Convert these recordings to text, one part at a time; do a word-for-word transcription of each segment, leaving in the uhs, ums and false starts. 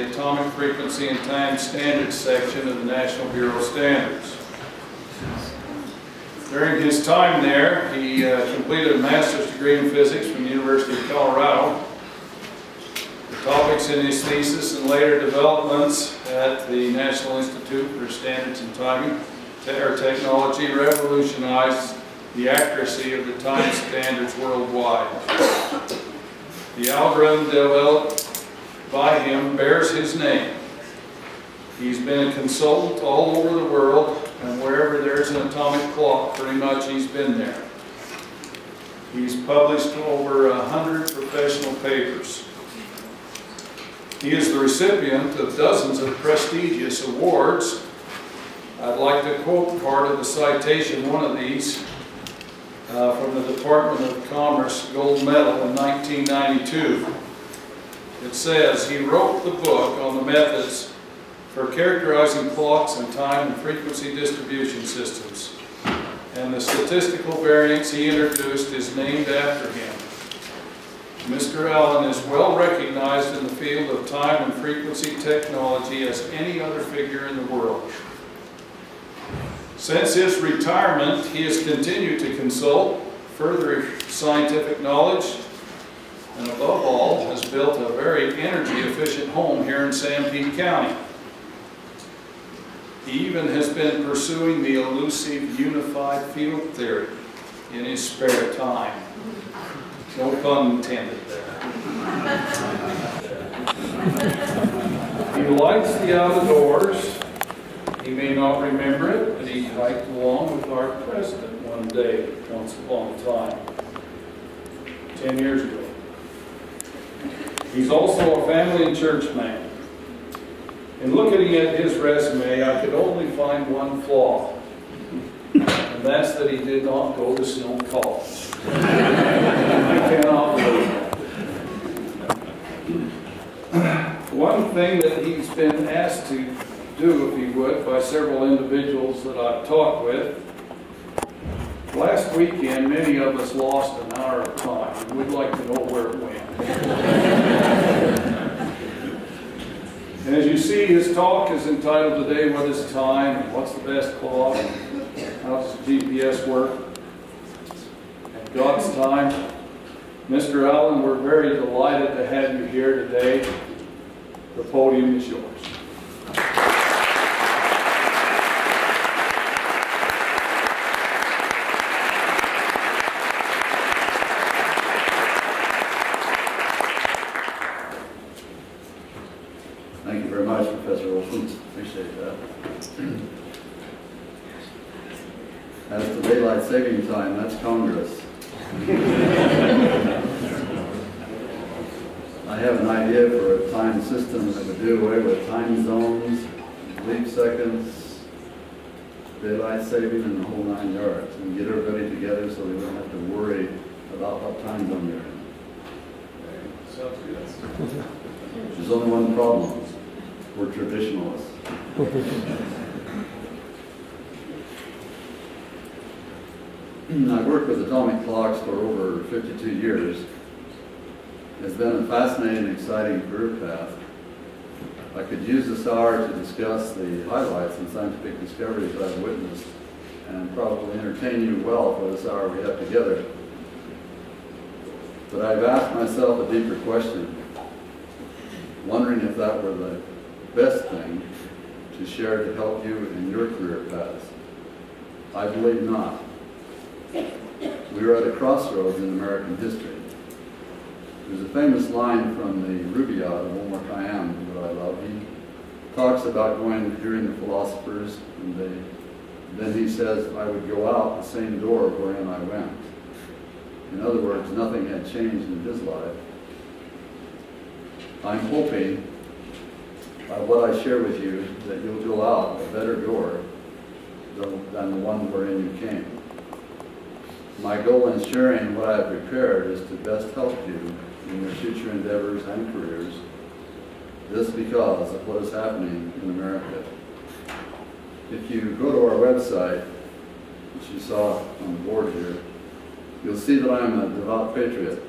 the Atomic Frequency and Time Standards section of the National Bureau of Standards. During his time there, he uh, completed a master's degree in physics from the University of Colorado. The topics in his thesis and later developments at the National Institute for Standards and Timing or Technology revolutionized the accuracy of the time standards worldwide. The algorithm developed by him bears his name. He's been a consultant all over the world, and wherever there's an atomic clock, pretty much he's been there. He's published over a hundred professional papers. He is the recipient of dozens of prestigious awards. I'd like to quote part of the citation, one of these, uh, from the Department of Commerce Gold Medal in nineteen ninety-two. It says, he wrote the book on the methods for characterizing clocks and time and frequency distribution systems. And the statistical variance he introduced is named after him. Mister Allan is well recognized in the field of time and frequency technology as any other figure in the world. Since his retirement, he has continued to consult, further scientific knowledge, and above all, has built a very energy-efficient home here in San Pete County. He even has been pursuing the elusive unified field theory in his spare time. No pun intended there. He likes the out of doors. He may not remember it, but he hiked along with our president one day, once upon a time, ten years ago. He's also a family and church man. In looking at his resume, I could only find one flaw, and that's that he did not go to Snow College. I cannot believe that. One thing that he's been asked to do, if he would, by several individuals that I've talked with, last weekend many of us lost an hour of time, and we'd like to know where it went. And as you see, his talk is entitled today, What is Time? And What's the Best Clock? How does G P S work? And God's Time. Mister Allan, we're very delighted to have you here today. The podium is yours. As to daylight saving time, that's Congress. I have an idea for a time system that would do away with time zones, leap seconds, daylight saving, and the whole nine yards, and get everybody together so they don't have to worry about what time zone they're in. Sounds good. There's only one problem. We're traditionalists. I've worked with atomic clocks for over fifty-two years. It's been a fascinating and exciting career path. I could use this hour to discuss the highlights and scientific discoveries I've witnessed and probably entertain you well for this hour we have together. But I've asked myself a deeper question, wondering if that were the best thing to share to help you in your career paths. I believe not. We are at a crossroads in American history. There's a famous line from the Rubaiyat of Omar Khayyam that I love. He talks about going hearing the philosophers, and they, then he says, I would go out the same door wherein I went. In other words, nothing had changed in his life. I'm hoping by what I share with you that you'll go out a better door than the one wherein you came. My goal in sharing what I have prepared is to best help you in your future endeavors and careers, this because of what is happening in America. If you go to our website, which you saw on the board here, you'll see that I am a devout patriot,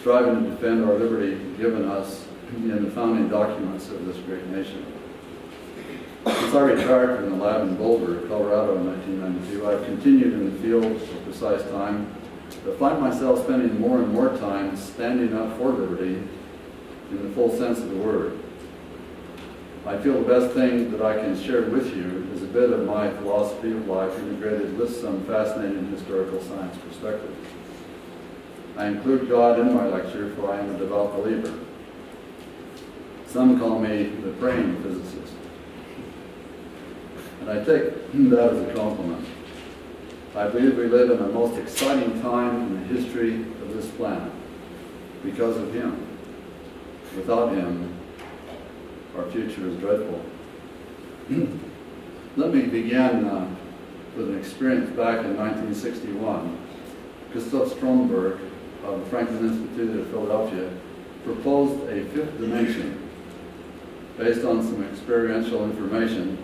striving to defend our liberty given us in the founding documents of this great nation. Since I retired from the lab in Boulder, Colorado in nineteen ninety-two, I've continued in the field for precise time, but find myself spending more and more time standing up for liberty in the full sense of the word. I feel the best thing that I can share with you is a bit of my philosophy of life integrated with some fascinating historical science perspective. I include God in my lecture, for I am a devout believer. Some call me the praying physicist, and I take that as a compliment. I believe we live in the most exciting time in the history of this planet because of him. Without him, our future is dreadful. Let me begin uh, with an experience back in nineteen sixty-one. Gustav Stromberg of the Franklin Institute of Philadelphia proposed a fifth dimension based on some experiential information.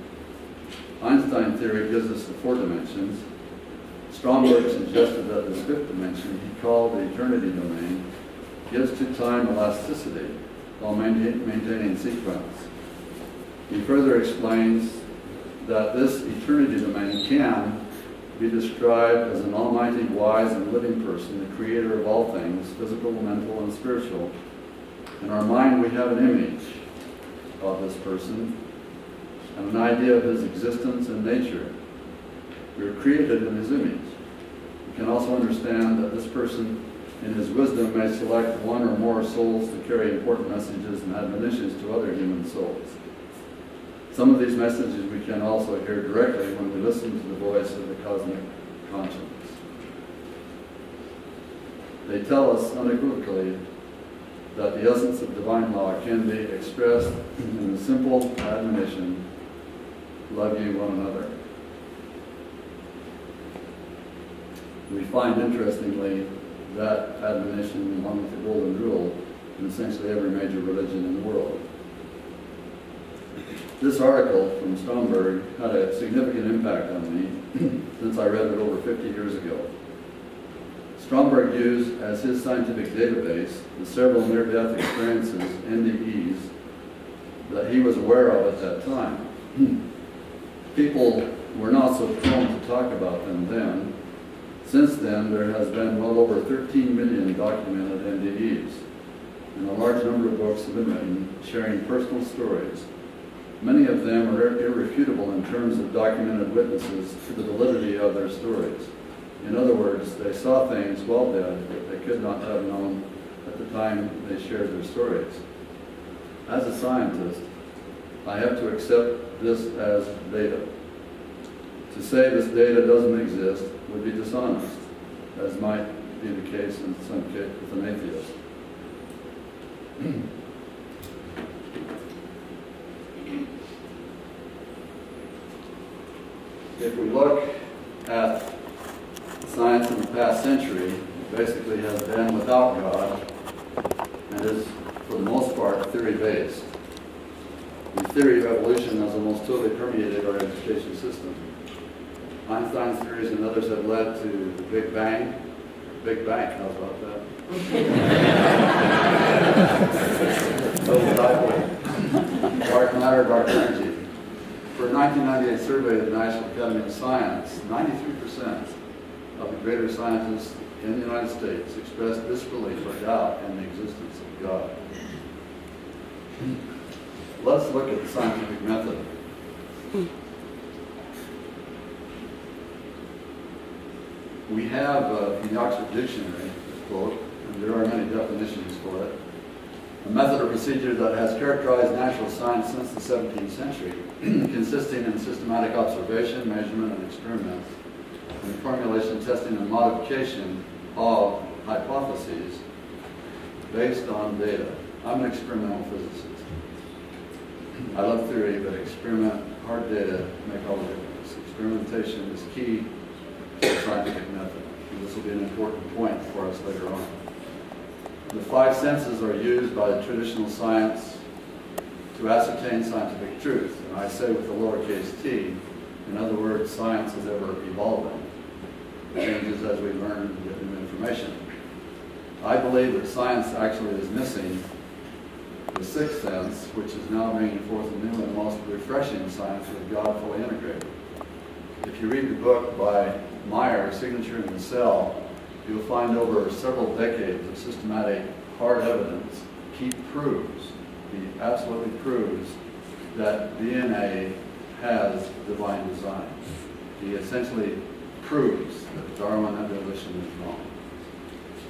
Einstein theory gives us the four dimensions. Stromberg suggested that this fifth dimension, he called the eternity domain, gives to time elasticity while maintain, maintaining sequence. He further explains that this eternity domain can be described as an almighty, wise, and living person, the creator of all things, physical, mental, and spiritual. In our mind, we have an image of this person and an idea of his existence and nature. We are created in his image. We can also understand that this person, in his wisdom, may select one or more souls to carry important messages and admonitions to other human souls. Some of these messages we can also hear directly when we listen to the voice of the cosmic conscience. They tell us unequivocally that the essence of divine law can be expressed in the simple admonition, love ye one another. We find, interestingly, that admonition, along with the golden rule, in essentially every major religion in the world. This article from Stromberg had a significant impact on me since I read it over fifty years ago. Stromberg used as his scientific database the several near-death experiences, N D Es, that he was aware of at that time. People were not so prone to talk about them then. Since then, there has been well over thirteen million documented N D Es, and a large number of books have been written sharing personal stories. Many of them are irrefutable in terms of documented witnesses to the validity of their stories. In other words, they saw things while dead that they could not have known at the time they shared their stories. As a scientist, I have to accept this as data. To say this data doesn't exist would be dishonest, as might be the case in some case with an atheist. If we look at science in the past century, it basically has been without God and is, for the most part, theory-based. The theory of evolution has almost totally permeated our education system. Einstein's theories and others have led to the Big Bang. Big Bang, how about that? So exactly. Dark matter, dark energy. For a nineteen ninety-eight survey of the National Academy of Science, ninety-three percent of the greater scientists in the United States expressed disbelief or doubt in the existence of God. Let's look at the scientific method. We have uh, in the Oxford Dictionary, quote, and there are many definitions for it, a method or procedure that has characterized natural science since the seventeenth century, consisting in systematic observation, measurement, and experiment, and formulation, testing, and modification of hypotheses based on data. I'm an experimental physicist. I love theory, but experiment, hard data, make all the difference. Experimentation is key to the scientific method. And this will be an important point for us later on. The five senses are used by the traditional science to ascertain scientific truth, and I say with the lowercase t, in other words, science is ever evolving. It changes as we learn and get new information. I believe that science actually is missing The Sixth Sense, which is now bringing forth a new and most refreshing science with God fully integrated. If you read the book by Meyer, Signature in the Cell, you'll find over several decades of systematic hard evidence, he proves, he absolutely proves that D N A has divine design. He essentially proves that Darwin evolution is wrong.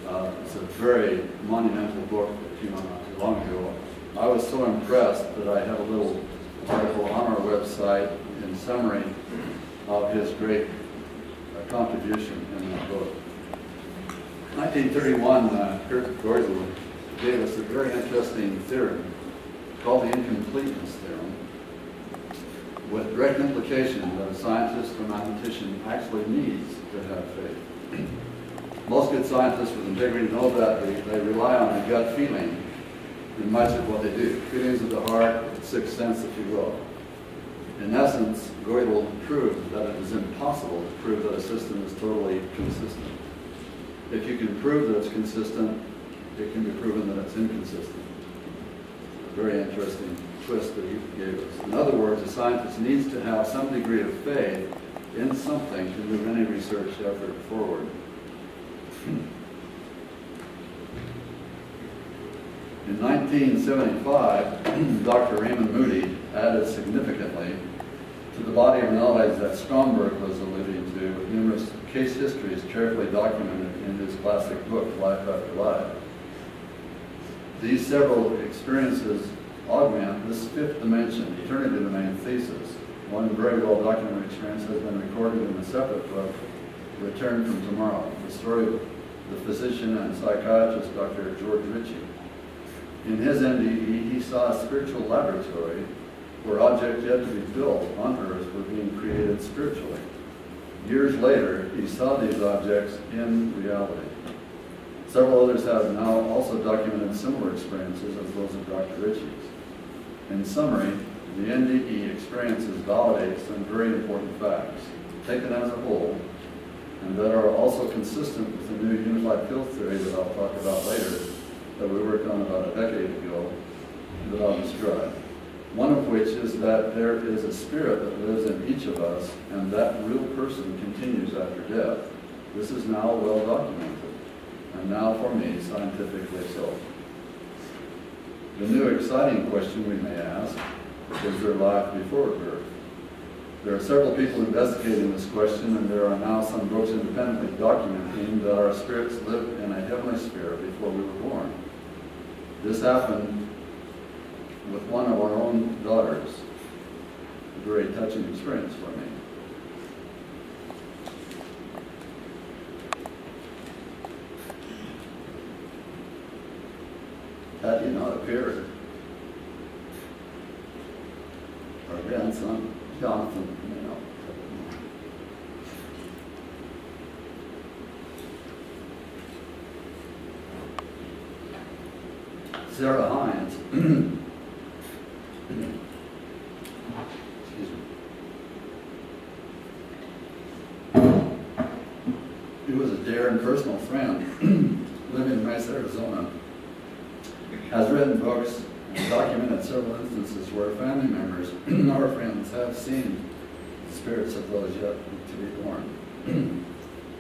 Uh, it's a very monumental book that came out not too long ago. I was so impressed that I had a little article on our website in summary of his great uh, contribution in that book. nineteen thirty-one, uh, Kurt Gödel gave us a very interesting theorem called the incompleteness theorem, with direct implication that a scientist or mathematician actually needs to have faith. Most good scientists with integrity know that they, they rely on a gut feeling in much of what they do. Feelings of the heart, sixth sense, if you will. In essence, Gödel proved that it is impossible to prove that a system is totally consistent. If you can prove that it's consistent, it can be proven that it's inconsistent. A very interesting twist that he gave us. In other words, a scientist needs to have some degree of faith in something to move any research effort forward. In nineteen seventy-five, Doctor Raymond Moody added significantly to the body of knowledge that Stromberg was alluding to, with numerous case histories carefully documented in his classic book, Life After Life. These several experiences augment this fifth dimension, eternity domain thesis. One very well documented experience has been recorded in a separate book, Return from Tomorrow, the story of the physician and psychiatrist Doctor George Ritchie. In his M D E, he saw a spiritual laboratory where objects yet to be built on Earth were being created spiritually. Years later, he saw these objects in reality. Several others have now also documented similar experiences as those of Doctor Ritchie's. In summary, the N D E experiences validate some very important facts, taken as a whole, and that are also consistent with the new unified field theory that I'll talk about later, that we worked on about a decade ago, that I'll describe. One of which is that there is a spirit that lives in each of us, and that real person continues after death. This is now well documented. And now for me, scientifically so. The new exciting question we may ask, is there life before birth? There are several people investigating this question, and there are now some books independently documenting that our spirits lived in a heavenly sphere before we were born. This happened with one of our own daughters. A very touching experience for me. That did not appear. Our grandson, Jonathan, you know. Sarah Hines. Excuse me. He was a dear and personal friend, living in Rice, Arizona. Has written books and documented several instances where family members or friends have seen the spirits of those yet to be born,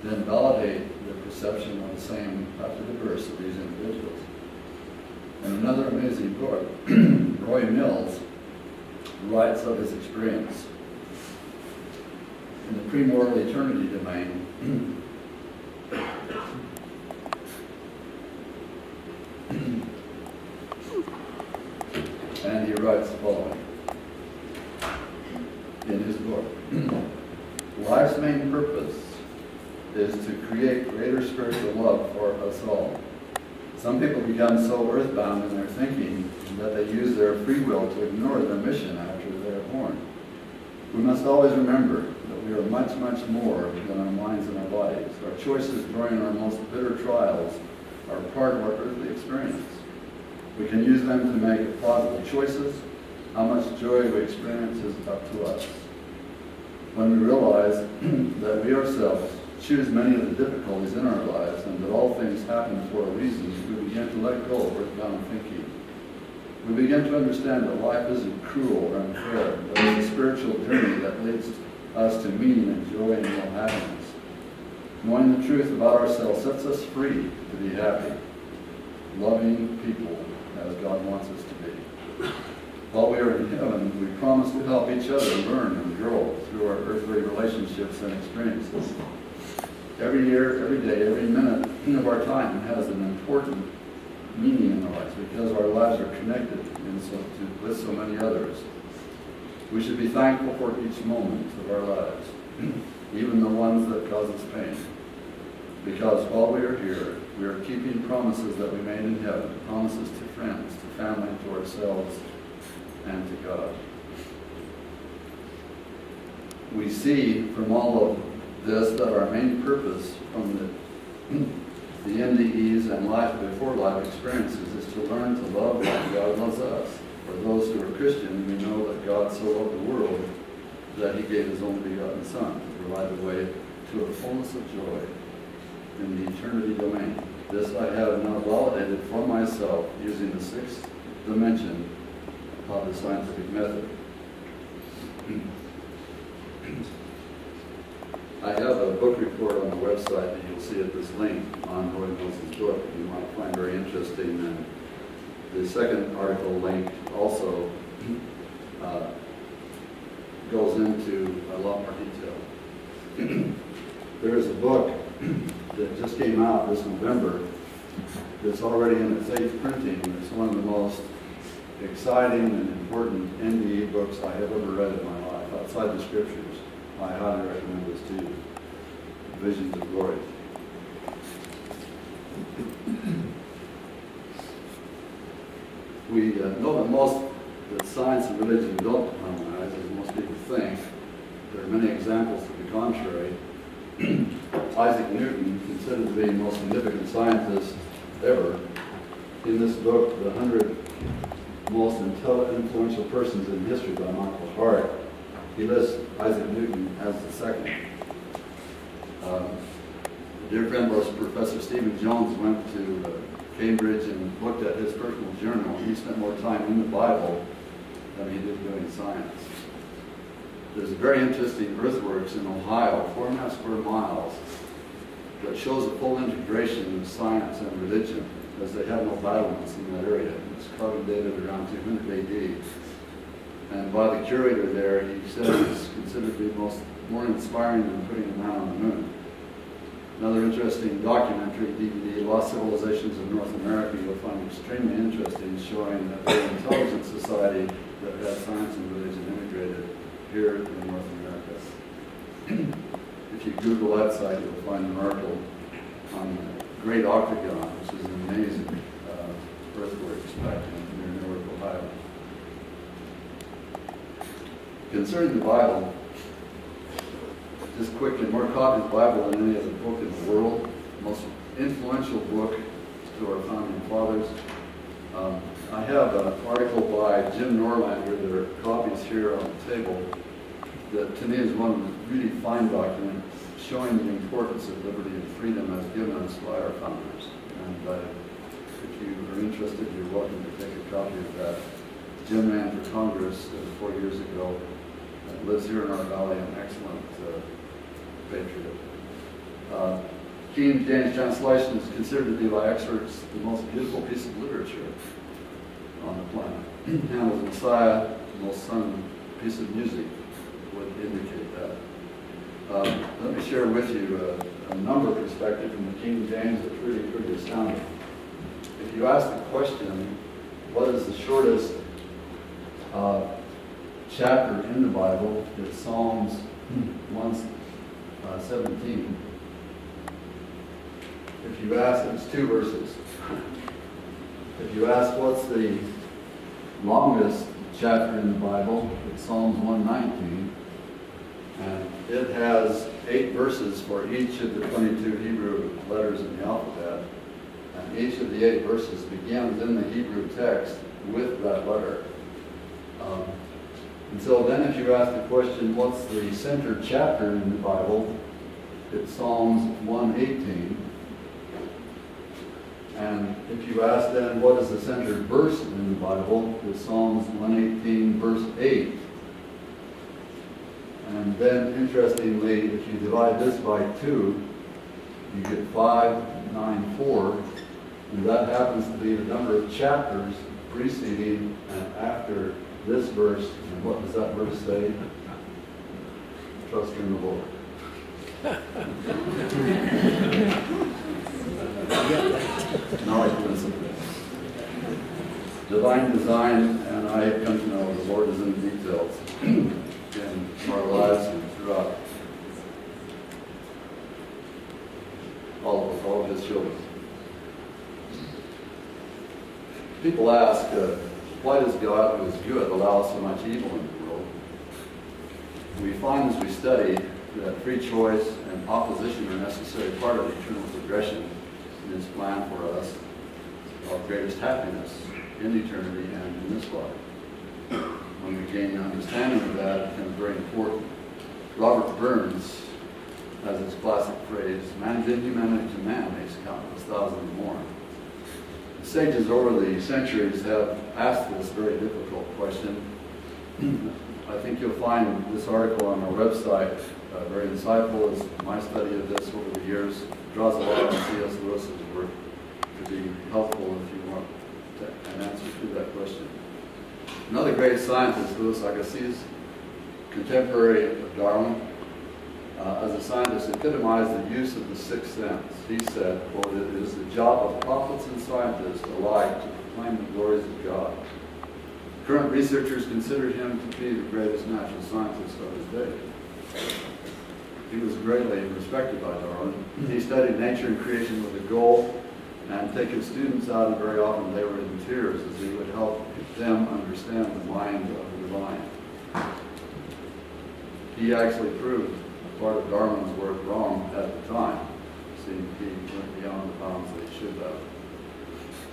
then validate the perception of the same after the birth of these individuals. In another amazing book, Roy Mills writes of his experience in the premortal eternity domain. And he writes the following in his book. Life's main purpose is to create greater spiritual love for us all. Some people become so earthbound in their thinking that they use their free will to ignore their mission after they are born. We must always remember that we are much, much more than our minds and our bodies. Our choices during our most bitter trials are part of our earthly experience. We can use them to make plausible choices. How much joy we experience is up to us. When we realize that we ourselves choose many of the difficulties in our lives and that all things happen for a reason, we begin to let go of earthbound thinking. We begin to understand that life isn't cruel or unfair, but it's a spiritual journey that leads us to meaning and joy and real happiness. Knowing the truth about ourselves sets us free to be happy, loving people as God wants us to be. While we are in heaven, we promise to help each other learn and grow through our earthly relationships and experiences. Every year, every day, every minute of our time has an important meaning in our lives because our lives are connected in so, to, with so many others. We should be thankful for each moment of our lives, even the ones that cause us pain, because while we are here, we are keeping promises that we made in heaven, promises to friends, to family, to ourselves, and to God. We see from all of this that our main purpose from the the M D Es and life before life experiences is to learn to love like God loves us. For those who are Christian, we know that God so loved the world that he gave his only begotten Son to provide the way to a fullness of joy in the eternity domain. This I have now validated for myself using the sixth dimension of the scientific method. I have a book report on the website that you'll see at this link on Roy Nelson's book that you might find very interesting. And the second article linked also uh, goes into a lot more detail. There is a book that just came out this November that's already in its eighth printing. It's one of the most exciting and important M D E books I have ever read in my life, outside the scriptures. I highly recommend this to you, Visions of Glory. We uh, know that most that science and religion don't harmonize, as most people think. There are many examples to the contrary. Isaac Newton, considered to be the most significant scientist ever, in this book, The Hundred Most Influential Persons in History by Michael Hart, he lists Isaac Newton as the second. Um, dear friend, Professor Stephen Jones went to uh, Cambridge and looked at his personal journal. He spent more time in the Bible than he did doing science. There's a very interesting earthworks in Ohio, four and a half square miles, that shows a full integration of science and religion, as they have no battlements in that area. It's probably dated around two hundred A D. And by the curator there, he said it was considered to be most, more inspiring than putting a man on the moon. Another interesting documentary, D V D, Lost Civilizations of North America, you'll find extremely interesting, showing that an intelligent society that had science and religion integrated here in North America. If you Google that site, you'll find an article on the Great Octagon, which is an amazing uh, earthworks back in near Newark, Ohio. Concerning the Bible, just quickly, more copies of the Bible than any other book in the world, the most influential book to our founding fathers. Um, I have an article by Jim Norlander, there are copies here on the table, that to me is one of the really fine documents showing the importance of liberty and freedom as given us by our founders. And uh, if you are interested, you're welcome to take a copy of that. Jim ran for Congress uh, four years ago, and lives here in our valley, an excellent uh, patriot. Uh, King James translation is considered to be by experts the most beautiful piece of literature on the planet. Handel's Messiah, the most sung piece of music, would indicate that. Uh, let me share with you a, a number perspective from the King James that's really pretty astounding. If you ask the question, what is the shortest Uh, chapter in the Bible? It's Psalms one seventeen. If you ask, it's two verses. If you ask what's the longest chapter in the Bible, it's Psalms one nineteen. And it has eight verses for each of the twenty-two Hebrew letters in the alphabet. And each of the eight verses begins in the Hebrew text with that letter. Um, and so then if you ask the question, what's the centered chapter in the Bible, it's Psalms one eighteen. And if you ask then, what is the centered verse in the Bible? It's Psalms one eighteen, verse eight. And then, interestingly, if you divide this by two, you get five ninety-four, and that happens to be the number of chapters preceding and after this verse. And what does that verse say? Trust in the Lord. Divine design, and I come to know the Lord is in the details in our lives and throughout all of us, all of his children. People ask, uh, why does God, who is good, allow so much evil in the world? We find as we study that free choice and opposition are a necessary part of the eternal progression in his plan for us of greatest happiness in eternity and in this life. When we gain an understanding of that, it becomes very important. Robert Burns has his classic phrase, man did humanity to man makes countless thousands more. The sages over the centuries have asked this very difficult question. I think you'll find this article on our website uh, very insightful, as my study of this over the years draws a lot on C S Lewis's work to be helpful if you want to, an answer to that question. Another great scientist, Louis Agassiz, contemporary of Darwin, uh, as a scientist epitomized the use of the sixth sense. He said, quote, it is the job of prophets and scientists alike to proclaim the glories of God. Current researchers consider him to be the greatest natural scientist of his day. He was greatly respected by Darwin. He studied nature and creation with a goal, and taking students out, and very often they were in tears as he would help them understand the mind of the divine. He actually proved part of Darwin's work wrong at the time, seeing he went beyond the bounds that he should have.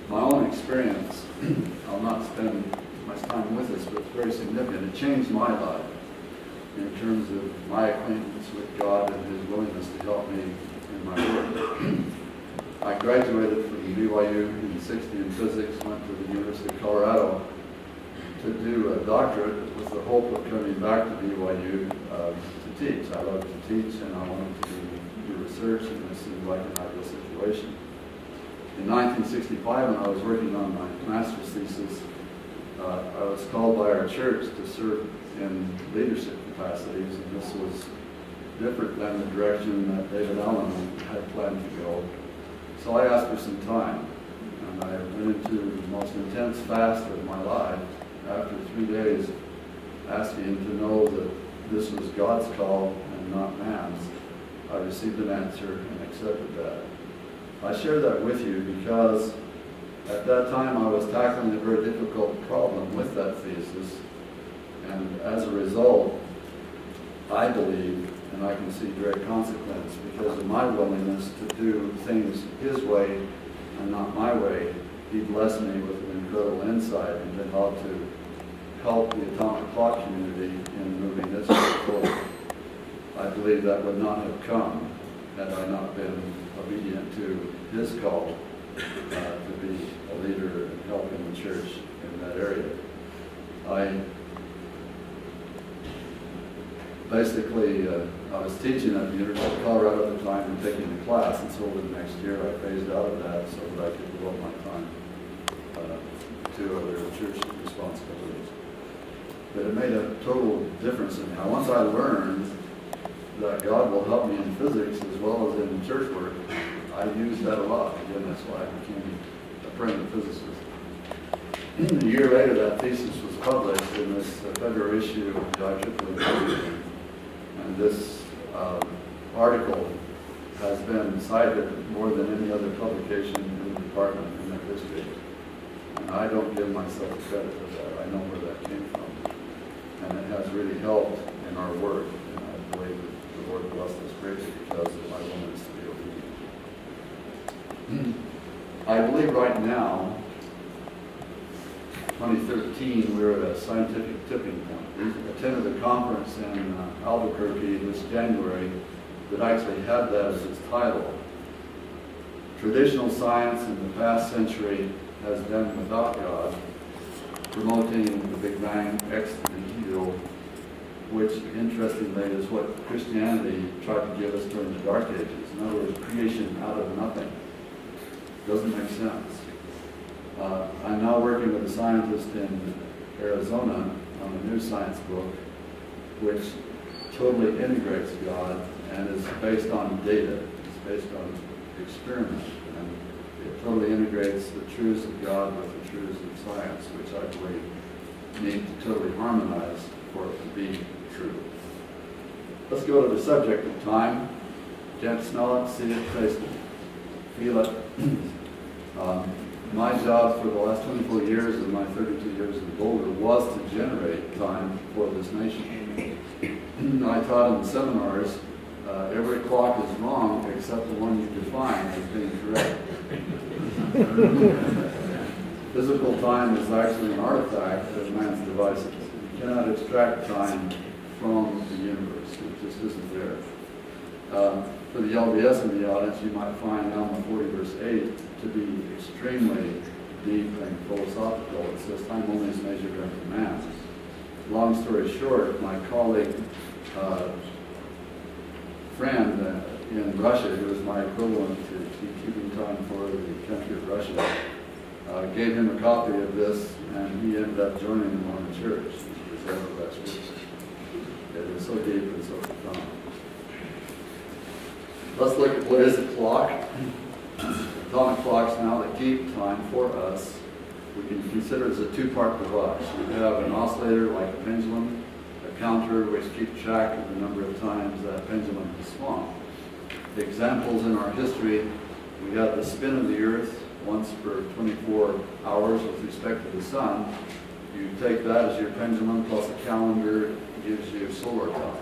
My own experience, I'll not spend much time with this, but it's very significant. It changed my life in terms of my acquaintance with God and his willingness to help me in my work. I graduated from B Y U in sixty in physics, went to the University of Colorado to do a doctorate with the hope of coming back to B Y U uh, to teach. I loved to teach and I wanted to do research, and this seemed like an ideal situation. In nineteen sixty-five, when I was working on my master's thesis, uh, I was called by our church to serve in leadership capacities, and this was different than the direction that David Allan had planned to go. So I asked for some time, and I went into the most intense fast of my life after three days, asking to know that this was God's call and not man's. I received an answer and accepted that. I share that with you because at that time I was tackling a very difficult problem with that thesis, and as a result, I believe, and I can see great consequence because of my willingness to do things his way and not my way. He blessed me with an incredible insight into how to help the atomic clock community in moving this forward. I believe that would not have come had I not been obedient to his call uh, to be a leader and helping the church in that area. I Basically, uh, I was teaching at the University of Colorado at the time and taking a class, and so over the next year I phased out of that so that I could devote my time uh, to other church responsibilities. But it made a total difference in me. Once I learned that God will help me in physics as well as in church work, I used that a lot. Again, that's why I became a friend of physicists. And a year later, that thesis was published in this uh, February issue of the I triple E. And this uh, article has been cited more than any other publication in the department in their history. And I don't give myself credit for that. I know where that came from. And it has really helped in our work. And I believe that the Lord blessed us greatly because of my willingness to be obedient. I believe right now, twenty thirteen, we were at a scientific tipping point. We attended a conference in uh, Albuquerque this January that actually had that as its title. Traditional science in the past century has been without God, promoting the Big Bang ex nihilo, which interestingly is what Christianity tried to give us during the Dark Ages. In other words, creation out of nothing. Doesn't make sense. Uh, I'm now working with a scientist in Arizona on a new science book, which totally integrates God and is based on data. It's based on experiment, and it totally integrates the truths of God with the truths of science, which I believe need to totally harmonize for it to be true. Let's go to the subject of time. Can't smell it, see it, taste it, feel it. um, my job for the last twenty-four years and my thirty-two years in Boulder was to generate time for this nation. I taught in seminars. Uh, every clock is wrong except the one you define as being correct. Physical time is actually an artifact of man's devices. You cannot extract time from the universe. It just isn't there. Um, for the L B S in the audience, you might find Alma forty verse eight to be extremely deep and philosophical. It says time only is measured after mass. Long story short, my colleague uh, friend uh, in Russia, who was my equivalent to, to keeping time for the country of Russia, uh, gave him a copy of this, and he ended up joining them on the church. It was so deep and so profound. Let's look at what is a clock. Atomic clocks now that keep time for us, we can consider as a two-part device. We have an oscillator like a pendulum, counter which keeps track of the number of times that pendulum has swung. The examples in our history, we have the spin of the Earth once per twenty-four hours with respect to the sun. You take that as your pendulum plus a calendar gives you solar time.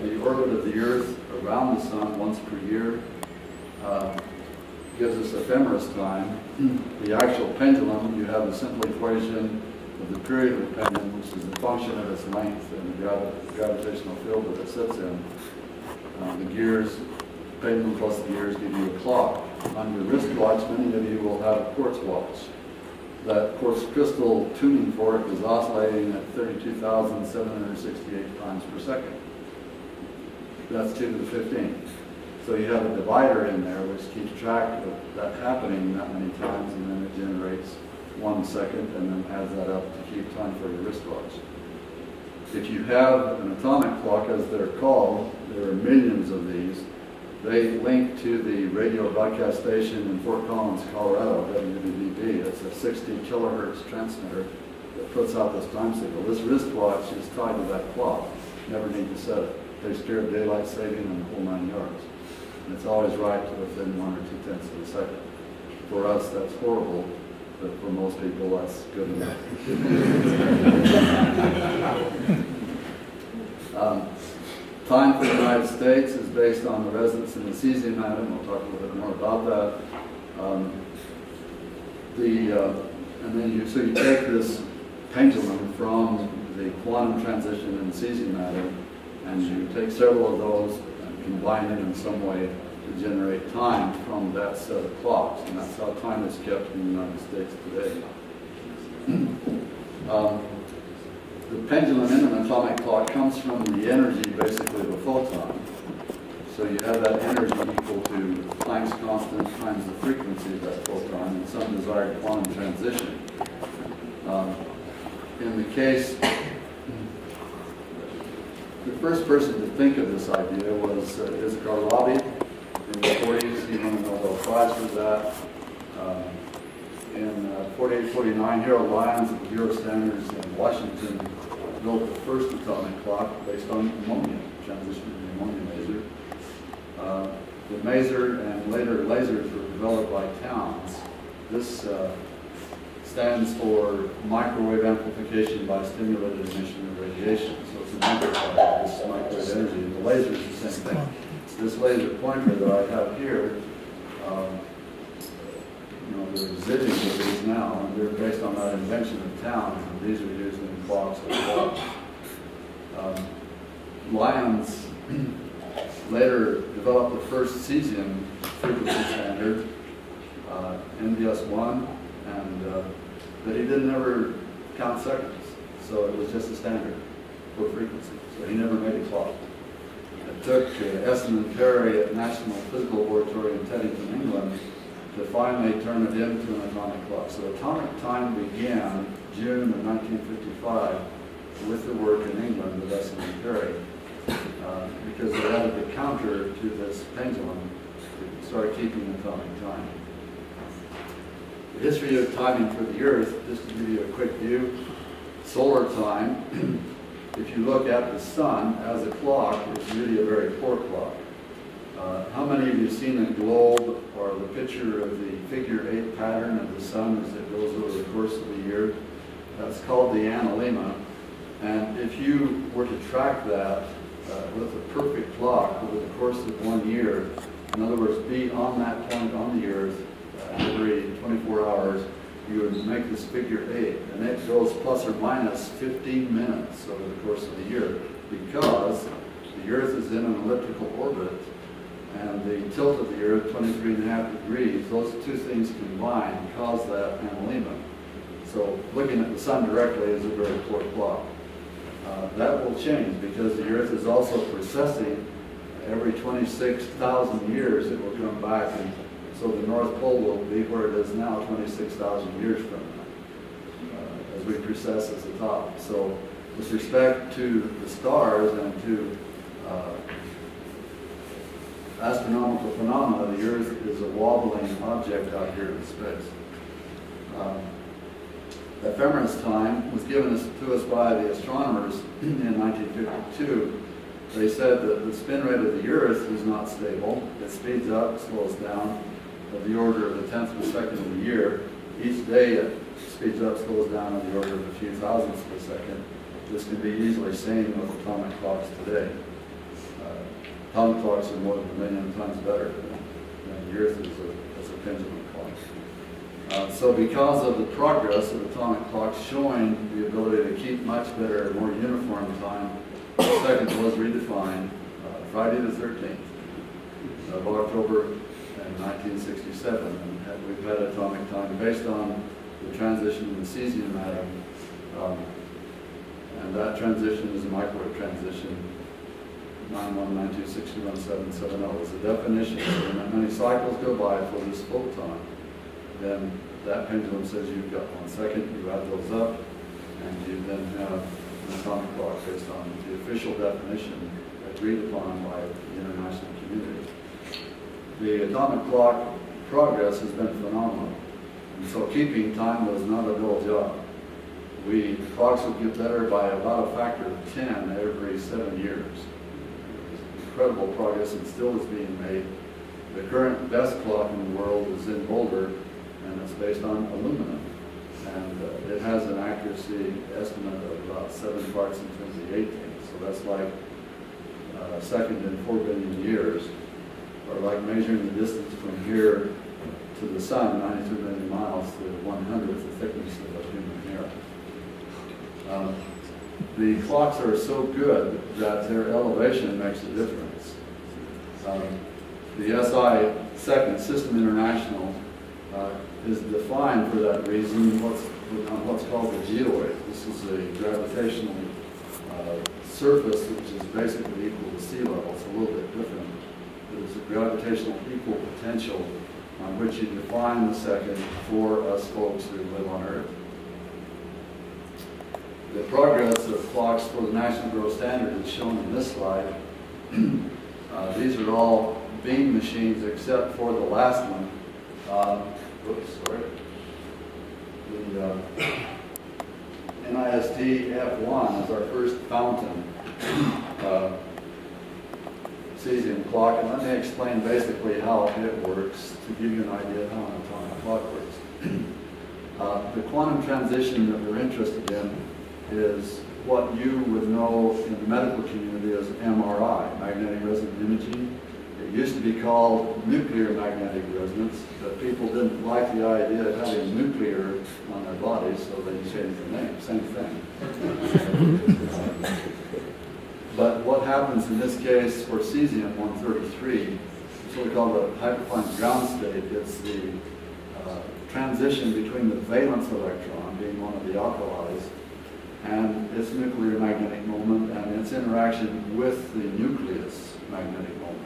The orbit of the Earth around the sun once per year uh, gives us ephemeris time. The actual pendulum, you have a simple equation of the period of the pendulum, which is the function of its length and the gravi gravitational field that it sits in. Um, the gears, pendulum plus the gears, give you a clock. On your wristwatch, many of you will have a quartz watch. That quartz crystal tuning fork is oscillating at thirty-two thousand seven hundred sixty-eight times per second. That's two to the fifteenth. So you have a divider in there which keeps track of that happening that many times, and then it generates one second and then adds that up to keep time for your wristwatch. If you have an atomic clock, as they're called, there are millions of these. They link to the radio broadcast station in Fort Collins, Colorado, W W D B. It's a sixty kilohertz transmitter that puts out this time signal. This wristwatch is tied to that clock. Never need to set it. They steer daylight saving and the whole nine yards. And it's always right to within one or two tenths of a second. For us, that's horrible. But for most people, that's good enough. um, time for the United States is based on the resonance and the cesium atom. We'll talk a little bit more about that. Um, the uh, and then you so you take this pendulum from the quantum transition and the cesium atom, and you take several of those and combine it in some way to generate time from that set of clocks, and that's how time is kept in the United States today. um, the pendulum in an atomic clock comes from the energy, basically, of a photon. So you have that energy equal to Planck's constant times the frequency of that photon in some desired quantum transition. Um, in the case, the first person to think of this idea was uh, Isidore Rabi. In the forties, he won the Nobel Prize for that. Um, in uh, forty-eight forty-nine, Harold Lyons at the Bureau of Standards in Washington built the first atomic clock based on ammonia, transition to the ammonia laser. Uh, the maser and later lasers were developed by Towns. This uh, stands for microwave amplification by stimulated emission of radiation. So it's an amplifier. This is microwave energy. And the laser is the same thing. This laser pointer that I have here, um, you know, the residues of these now, and they're based on that invention of Towns, and these are used in clocks as well. Um, Lyons later developed the first cesium frequency standard, uh, N V S one, and uh, but he didn't ever count seconds, so it was just a standard for frequency. So he never made a clock. It took uh, Essen and Perry at National Physical Laboratory in Teddington, England, to finally turn it into an atomic clock. So atomic time began June of nineteen fifty-five with the work in England with Essen and Perry, uh, because they added the counter to this pendulum to start keeping atomic time. The history of timing for the Earth, just to give you a quick view, solar time, if you look at the sun as a clock, it's really a very poor clock. Uh, how many of you have seen a globe or the picture of the figure eight pattern of the sun as it goes over the course of the year? That's called the analemma. And if you were to track that uh, with a perfect clock over the course of one year, in other words, be on that point on the Earth uh, every twenty-four hours, you would make this figure eight. And it goes plus or minus fifteen minutes over the course of the year, because the Earth is in an elliptical orbit, and the tilt of the Earth, twenty-three and a half degrees, those two things combined cause that analemma. So looking at the sun directly is a very poor clock. Uh, that will change, because the Earth is also precessing. Every twenty-six thousand years it will come back, and so the North Pole will be where it is now twenty-six thousand years from now, uh, as we precess as a top. So with respect to the stars and to uh, astronomical phenomena, the Earth is a wobbling object out here in space. Um, Ephemeris time was given to us by the astronomers in nineteen fifty-two. They said that the spin rate of the Earth is not stable. It speeds up, slows down, of the order of the tenth of a second of a year. Each day it speeds up, slows down of the order of a few thousandths per second. This can be easily seen with atomic clocks today. Uh, atomic clocks are more than a million times better than the Earth is a, as a pendulum clock. Uh, so because of the progress of atomic clocks showing the ability to keep much better, more uniform time, the second was redefined uh, Friday the thirteenth of October in nineteen sixty-seven. And we've had atomic time based on the transition in the cesium atom. Um, and that transition is a microwave transition. nine one nine two six one seven seven zero is the definition. And when many cycles go by for this photon, then that pendulum says you've got one second, you add those up, and you then have an atomic clock based on the official definition agreed upon by the international community. The atomic clock progress has been phenomenal, and so keeping time was not a dull job. We, the clocks will get better by about a factor of ten every seven years. Incredible progress, and still is being made. The current best clock in the world is in Boulder, and it's based on aluminum, and uh, it has an accuracy estimate of about seven parts in terms of eighteen. So that's like a uh, second in four billion years, or like measuring the distance from here to the sun, ninety-two million miles, to one hundredth the thickness of a human hair. Um, the clocks are so good that their elevation makes a difference. Um, the S I second, System International, Uh, is defined for that reason what's, on what's called the geowave. This is a gravitational uh, surface which is basically equal to sea level. It's a little bit different. It's a gravitational equal potential on which you define the second for us folks who live on Earth. The progress of clocks for the National Growth Standard is shown in this slide. uh, these are all beam machines except for the last one. Uh, oops, sorry. The uh, N I S D F one is our first fountain uh, cesium clock, and let me explain basically how it works to give you an idea of how an atomic clock works. uh, the quantum transition that we're interested in is what you would know in the medical community as M R I, magnetic resonance imaging. It used to be called nuclear magnetic resonance, but people didn't like the idea of having nuclear on their bodies, so they changed the name. Same thing. uh, but what happens in this case for cesium one thirty-three, it's what we call the hyperfine ground state. It's the uh, transition between the valence electron, being one of the alkalis, and its nuclear magnetic moment and its interaction with the nucleus magnetic moment.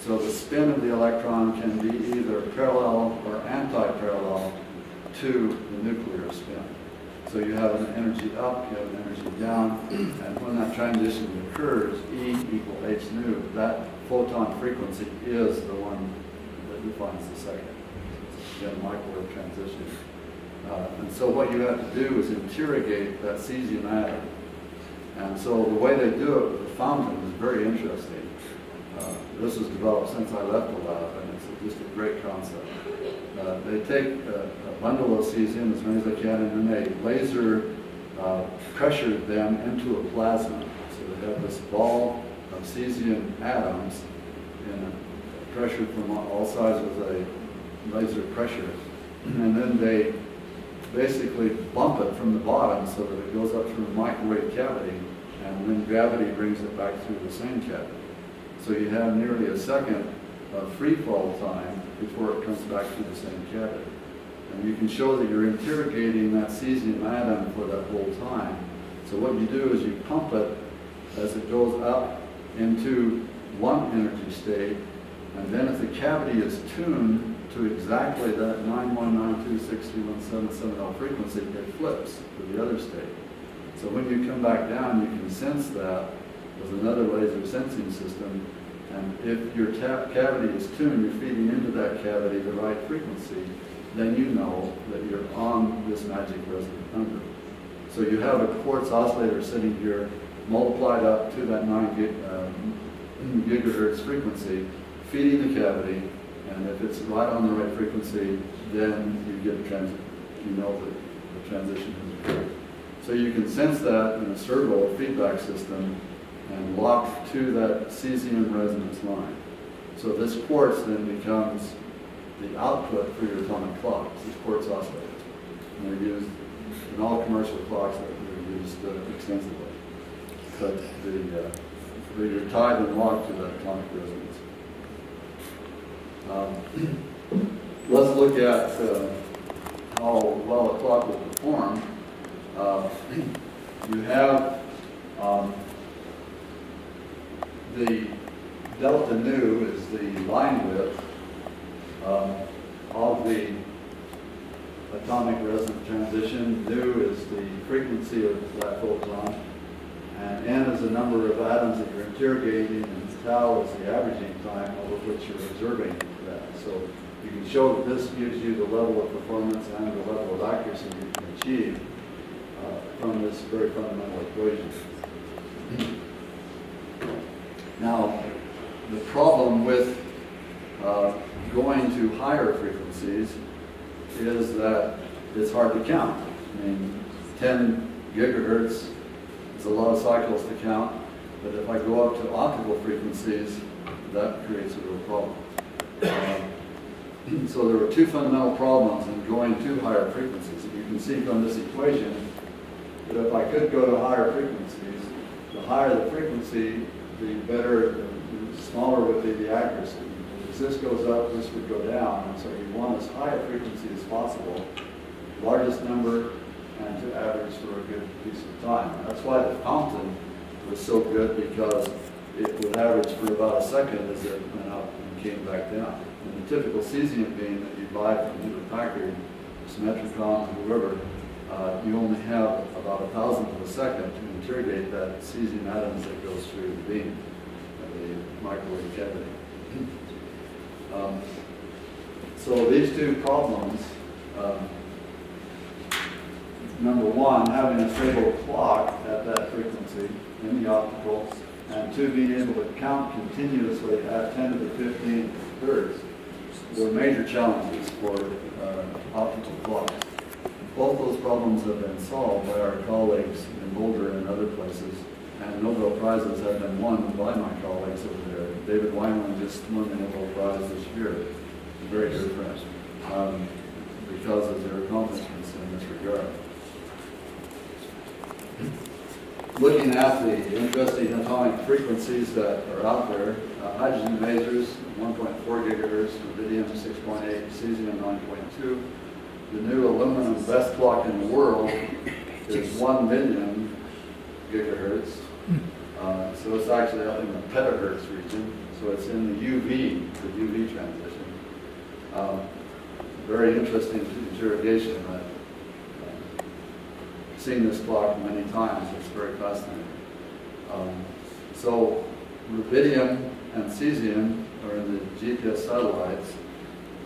So the spin of the electron can be either parallel or anti-parallel to the nuclear spin. So you have an energy up, you have an energy down, and when that transition occurs, E equal h nu, that photon frequency is the one that defines the second. It's again, microwave transition. Uh, and so what you have to do is interrogate that cesium atom. And so the way they do it with the fountain is very interesting. Uh, this was developed since I left the lab, and it's just a great concept. Uh, they take a, a bundle of cesium, as many as they can, and then they laser uh, pressure them into a plasma. So they have this ball of cesium atoms, and pressured from all sides with a laser pressure. And then they basically bump it from the bottom so that it goes up through the microwave cavity, and then gravity brings it back through the same cavity. So you have nearly a second of free fall time before it comes back to the same cavity. And you can show that you're interrogating that cesium atom for that whole time. So what you do is you pump it as it goes up into one energy state, and then if the cavity is tuned to exactly that nine one nine two six two one seven seven zero frequency, it flips to the other state. So when you come back down, you can sense that with another laser sensing system, and if your tap cavity is tuned, you're feeding into that cavity the right frequency, then you know that you're on this magic resonant number. So you have a quartz oscillator sitting here, multiplied up to that nine gigahertz frequency, feeding the cavity, and if it's right on the right frequency, then you get a trans you know that the transition has occurred. So you can sense that in a servo feedback system, and locked to that cesium resonance line. So this quartz then becomes the output for your atomic clocks, this quartz oscillator. And they're used in all commercial clocks, they're used uh, extensively. But the, uh, you're tied and locked to that atomic resonance. Um, let's look at uh, how well a clock will perform. Uh, you have um, the delta nu is the line width um, of the atomic resonant transition. Nu is the frequency of that photon. And n is the number of atoms that you're interrogating, and tau is the averaging time over which you're observing that. So you can show that this gives you the level of performance and the level of accuracy you can achieve uh, from this very fundamental equation. Now, the problem with uh, going to higher frequencies is that it's hard to count. I mean, ten gigahertz is a lot of cycles to count, but if I go up to optical frequencies, that creates a real problem. Um, so there were two fundamental problems in going to higher frequencies. And you can see from this equation that if I could go to higher frequencies, the higher the frequency, the better, the smaller would be the accuracy. As this goes up, this would go down, and so you want as high a frequency as possible, largest number, and to average for a good piece of time. That's why the fountain was so good, because it would average for about a second as it went up and came back down. And the typical cesium beam that you buy from Hewlett Packard, Symmetricon, whoever, uh, you only have about a thousandth of a second to interrogate that cesium atoms that goes through the beam of the microwave cavity. Um, so these two problems, um, number one, having a stable clock at that frequency in the optical, and two, being able to count continuously at ten to the fifteen hertz, were major challenges for uh, optical clocks. Both those problems have been solved by our colleagues in Boulder and other places, and Nobel Prizes have been won by my colleagues over there. David Allan just won the Nobel Prize this year, very good friend, um, because of their accomplishments in this regard. looking at the interesting atomic frequencies that are out there, uh, hydrogen lasers, one point four gigahertz, rubidium six point eight, cesium nine point two. The new aluminum best clock in the world is one million gigahertz. Uh, so it's actually up in the petahertz region. So it's in the U V, the U V transition. Um, very interesting interrogation. I've uh, seen this clock many times. It's very fascinating. Um, so rubidium and cesium are in the G P S satellites.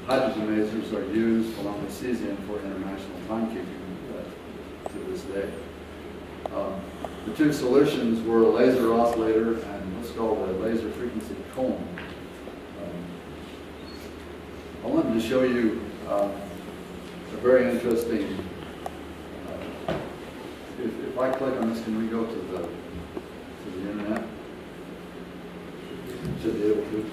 Hydrogen lasers are used along with cesium for international timekeeping uh, to this day. Um, the two solutions were a laser oscillator and what's called a laser frequency cone. Um, I wanted to show you um, a very interesting, uh, if, if I click on this, can we go to the, to the internet? Should be able to.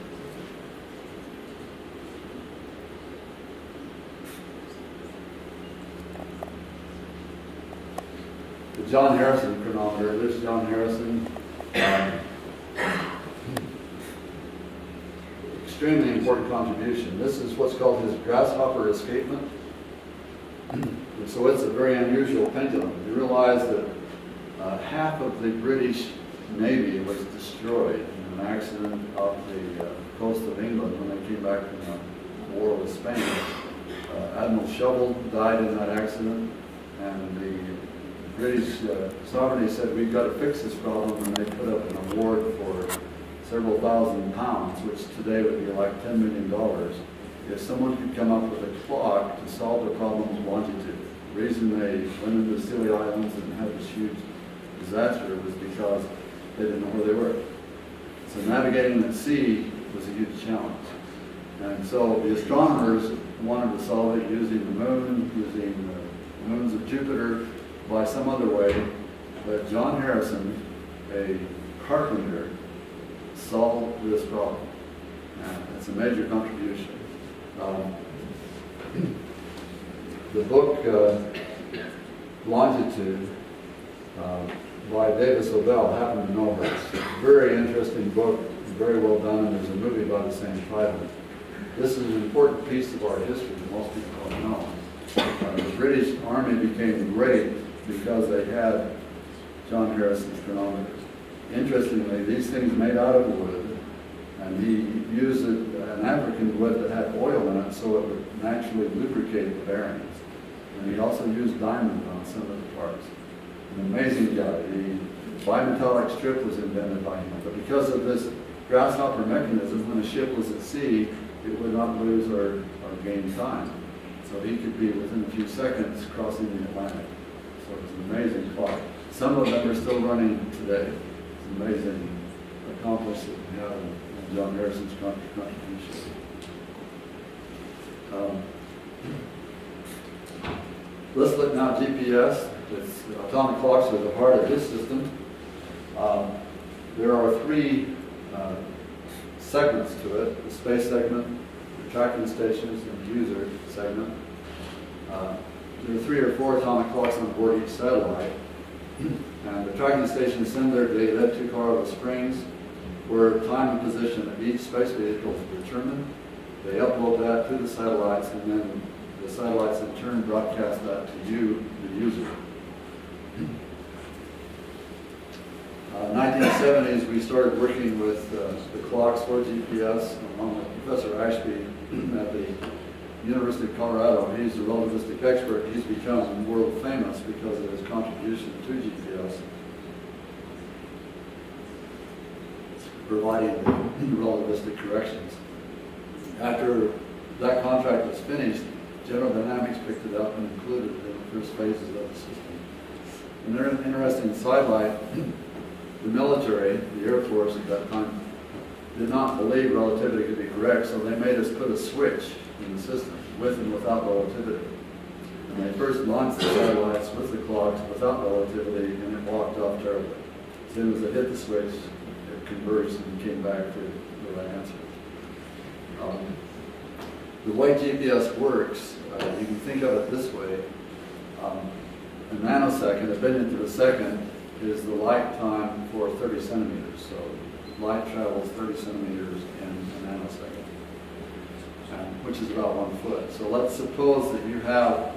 John Harrison chronometer. There's John Harrison. Um, extremely important contribution. This is what's called his grasshopper escapement. And so it's a very unusual pendulum. You realize that uh, half of the British Navy was destroyed in an accident off the uh, coast of England when they came back from the war with Spain. Uh, Admiral Shovel died in that accident, and the British uh, sovereignty said, we've got to fix this problem, and they put up an award for several thousand pounds, which today would be like ten million dollars, if someone could come up with a clock to solve the problem of longitude. The reason they went into the Scilly Islands and had this huge disaster was because they didn't know where they were. So navigating at sea was a huge challenge. And so the astronomers wanted to solve it using the moon, using the moons of Jupiter, by some other way, but John Harrison, a carpenter, solved this problem. And it's a major contribution. Um, the book uh, Longitude uh, by Davis Obel, happened to know her. It's a very interesting book, very well done, and there's a movie by the same title. This is an important piece of our history that most people don't know. Uh, the British Army became great because they had John Harrison's chronometers. Interestingly, these things made out of wood, and he used an African wood that had oil in it so it would naturally lubricate the bearings. And he also used diamonds on some of the parts. An amazing guy. The bimetallic strip was invented by him. But because of this grasshopper mechanism, when a ship was at sea, it would not lose or, or gain time. So he could be within a few seconds crossing the Atlantic. So it was an amazing clock. Some of them are still running today. It's amazing accomplishment that we have in John Harrison's contribution. Um, let's look now at G P S. It's, atomic clocks are the heart of this system. Um, there are three uh, segments to it: the space segment, the tracking stations, and the user segment. Uh, There are three or four atomic clocks on board each satellite. And the tracking stations send their data to Colorado Springs, where time and position of each space vehicle is determined. They upload that to the satellites, and then the satellites in turn broadcast that to you, the user. Uh, nineteen seventies, we started working with uh, the clocks for G P S, along with Professor Ashby at the University of Colorado. He's a relativistic expert. He's become world famous because of his contribution to G P S, providing relativistic corrections. After that contract was finished, General Dynamics picked it up and included it in the first phases of the system. And there's an interesting sidelight. The military, the Air Force at that time, did not believe relativity could be correct, so they made us put a switch in the system, with and without relativity. And they first launched the satellites with the clocks without relativity, and it walked off terribly. As soon as it hit the switch, it converged and came back to the right answer. Um, the way G P S works, uh, you can think of it this way. Um, a nanosecond, a billionth of a second, is the light time for thirty centimeters. So light travels thirty centimeters in a nanosecond, which is about one foot. So let's suppose that you have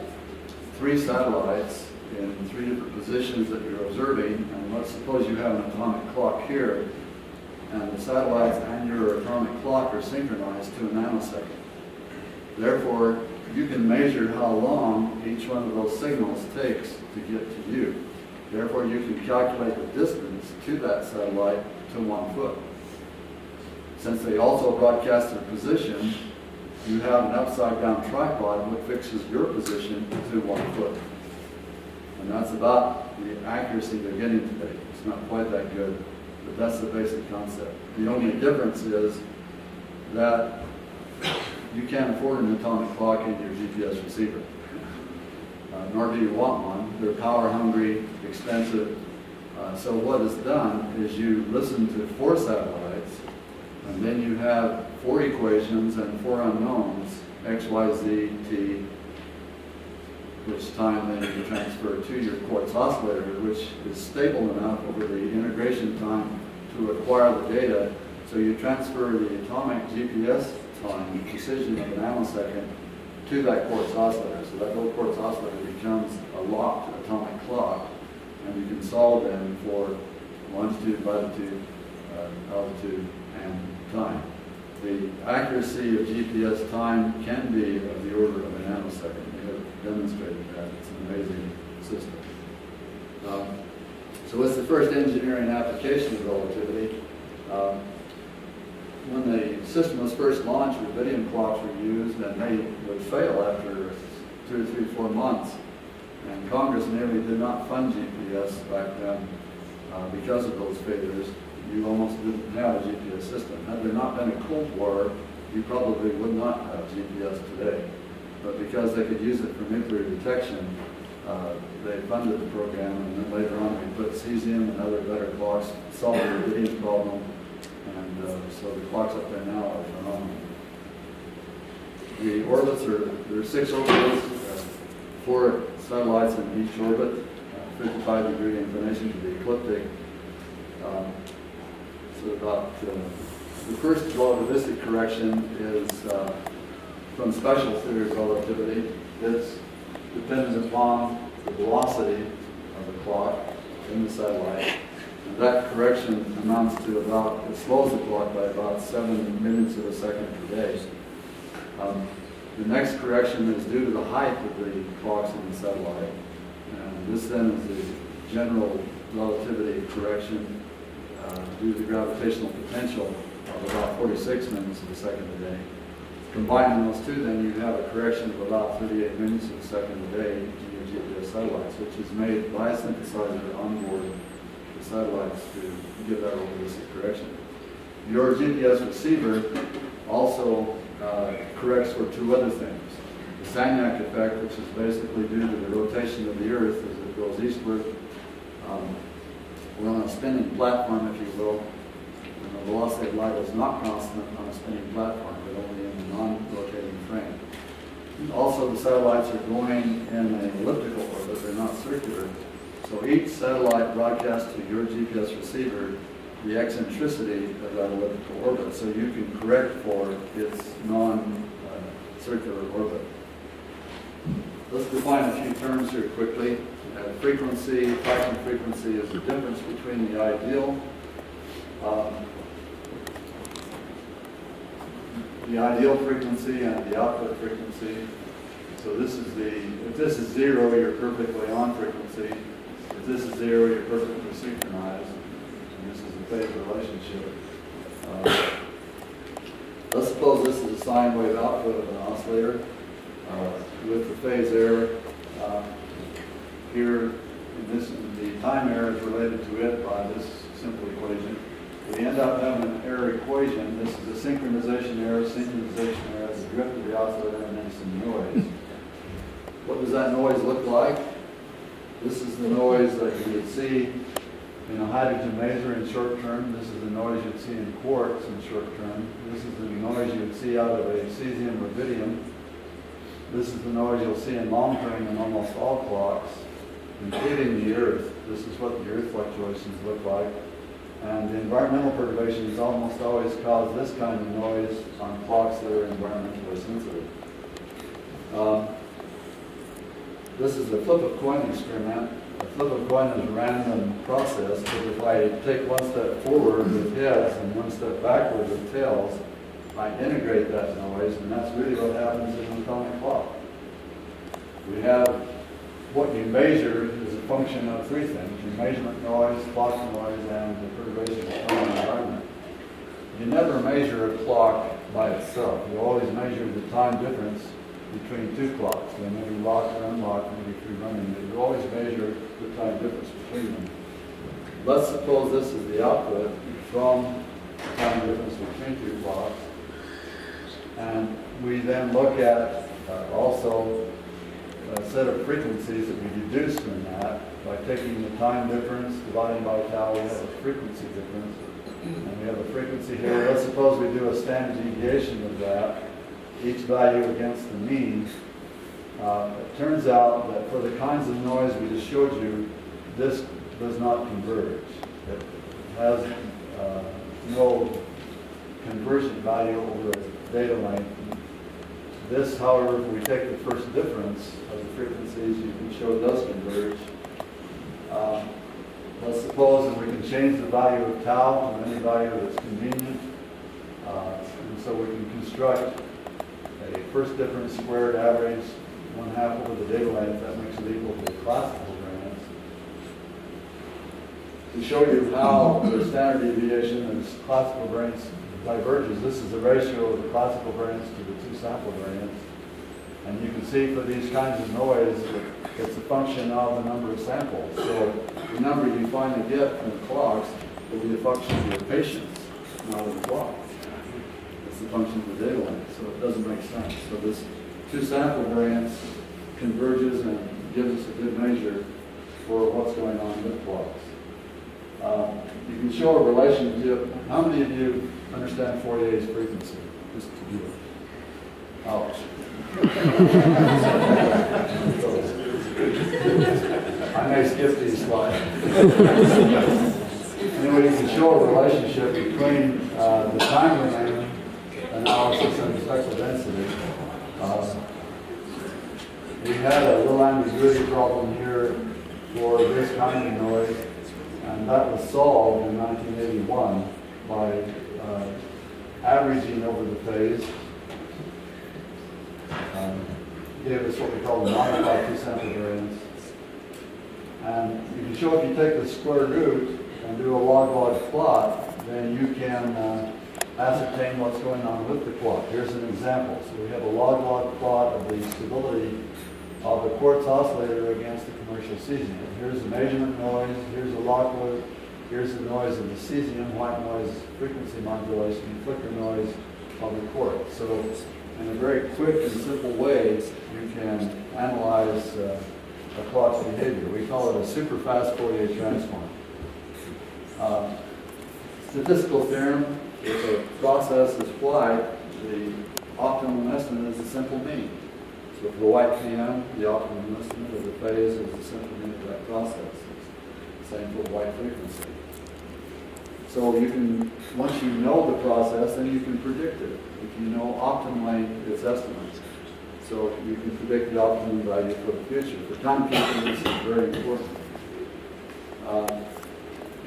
three satellites in three different positions that you're observing, and let's suppose you have an atomic clock here, and the satellites and your atomic clock are synchronized to a nanosecond. Therefore, you can measure how long each one of those signals takes to get to you. Therefore, you can calculate the distance to that satellite to one foot. Since they also broadcast their position, you have an upside-down tripod which fixes your position to one foot. And that's about the accuracy they're getting today. It's not quite that good, but that's the basic concept. The only difference is that you can't afford an atomic clock in your G P S receiver. Uh, nor do you want one. They're power-hungry, expensive. Uh, so what is done is you listen to four satellites, and then you have four equations and four unknowns, x, y, z, t, which time then you transfer to your quartz oscillator, which is stable enough over the integration time to acquire the data. So you transfer the atomic G P S time, precision of a nanosecond, to that quartz oscillator. So that little quartz oscillator becomes a locked atomic clock, and you can solve then for longitude, latitude, uh, altitude, and time. The accuracy of G P S time can be of the order of a nanosecond. We have demonstrated that. It's an amazing system. Um, so what's the first engineering application of relativity? Um, When the system was first launched, rubidium clocks were used, and they would fail after two, three, four months. And Congress nearly did not fund G P S back then uh, because of those failures. You almost didn't have a G P S system. Had there not been a Cold War, you probably would not have G P S today. But because they could use it for nuclear detection, uh, they funded the program, and then later on we put cesium and other better clocks, solved the rubidium problem. And uh, so the clocks up there now are phenomenal. The orbits are, there are six orbits, uh, four satellites in each orbit, uh, fifty-five degree inclination to the ecliptic. Um, so about, uh, the first relativistic correction is uh, from special theory of relativity. It's dependent upon the velocity of the clock in the satellite. That correction amounts to about, it slows the clock by about seven minutes of a second per day. Um, the next correction is due to the height of the clocks in the satellite. And this then is the general relativity correction uh, due to the gravitational potential of about forty-six minutes of a second a day. Combining those two, then you have a correction of about thirty-eight minutes of a second a day to your G P S satellites, which is made by a synthesizer on board satellites to give that relativistic correction. Your G P S receiver also uh, corrects for two other things. The Sagnac effect, which is basically due to the rotation of the Earth as it goes eastward. Um, we're on a spinning platform, if you will, and the velocity of light is not constant on a spinning platform, but only in a non-rotating frame. Also, the satellites are going in an elliptical orbit, they're not circular. So each satellite broadcasts to your G P S receiver the eccentricity of that elliptical orbit, so you can correct for its non-circular uh, orbit. Let's define a few terms here quickly. Uh, frequency, fraction frequency is the difference between the ideal, um, the ideal frequency and the output frequency. So this is the, if this is zero, you're perfectly on frequency. If this is zero, you're perfectly synchronized, and this is a phase relationship. Uh, let's suppose this is a sine wave output of an oscillator uh, with the phase error. Uh, here, in this, the time error is related to it by this simple equation. We end up having an error equation. This is a synchronization error. Synchronization error is the drift of the oscillator and then some noise. What does that noise look like? This is the noise that you would see in a hydrogen laser in short term. This is the noise you'd see in quartz in short term. This is the noise you'd see out of a cesium rubidium. This is the noise you'll see in long term in almost all clocks. including the Earth. This is what the Earth fluctuations look like. And the environmental perturbations almost always cause this kind of noise on clocks that are environmentally sensitive. Um, this is a flip of coin experiment. A flip of coin is a random process, but if I take one step forward with heads and one step backward with tails, I integrate that noise, and that's really what happens in an atomic clock. We have what you measure is a function of three things: your measurement noise, clock noise, and the perturbation of time and environment. You never measure a clock by itself. You always measure the time difference between two clocks. They may be locked or unlocked, maybe free running, but you always measure the time difference between them. Let's suppose this is the output from the time difference between two clocks. And we then look at uh, also a set of frequencies that we deduce from that by taking the time difference, dividing by tau, we have a frequency difference. And we have a frequency here. Let's suppose we do a standard deviation of that, each value against the mean. Uh, it turns out that for the kinds of noise we just showed you, this does not converge. It has uh, no convergent value over a data length. This, however, if we take the first difference of the frequencies, you can show does converge. Um, let's suppose that we can change the value of tau to any value that's convenient. Uh, and so we can construct a first difference squared average one half over the data length. That makes it equal to the classical variance. To show you how the standard deviation and classical variance diverges, this is the ratio of the classical variance to the two sample variance. And you can see for these kinds of noise, it's a function of the number of samples. So the number you finally get from the clocks will be a function of your patience, not of the clock. It's a function of the data length, so it doesn't make sense. So this two sample variance converges and gives us a good measure for what's going on with clocks. Um, you can show a relationship. How many of you understand Fourier's frequency? Just to do it. Ouch. I may skip these slides. Anyway, you can show a relationship between uh, the time domain analysis and the spectral density. Uh, we had a little ambiguity problem here for this kind of noise, and that was solved in nineteen eighty-one by Uh, averaging over the phase, um, gave us what we call the modified two-sample variance. And you can show if you take the square root and do a log-log plot, then you can uh, ascertain what's going on with the clock. Here's an example. So we have a log-log plot of the stability of a quartz oscillator against the commercial cesium. Here's the measurement noise, here's a log-log. Here's the noise of the cesium, white noise, frequency modulation, and flicker noise of the quartz. So in a very quick and simple way, you can analyze uh, a clock's behavior. We call it a super-fast Fourier transform. Uh, statistical theorem, if a process is applied, the optimum estimate is the simple mean. So for the white P M, the optimum estimate of the phase is the simple mean of that process. Same for white frequency. So you can, once you know the process, then you can predict it. If you know optimally its estimates. So you can predict the optimum value for the future. For timekeeping, this is very important. Uh,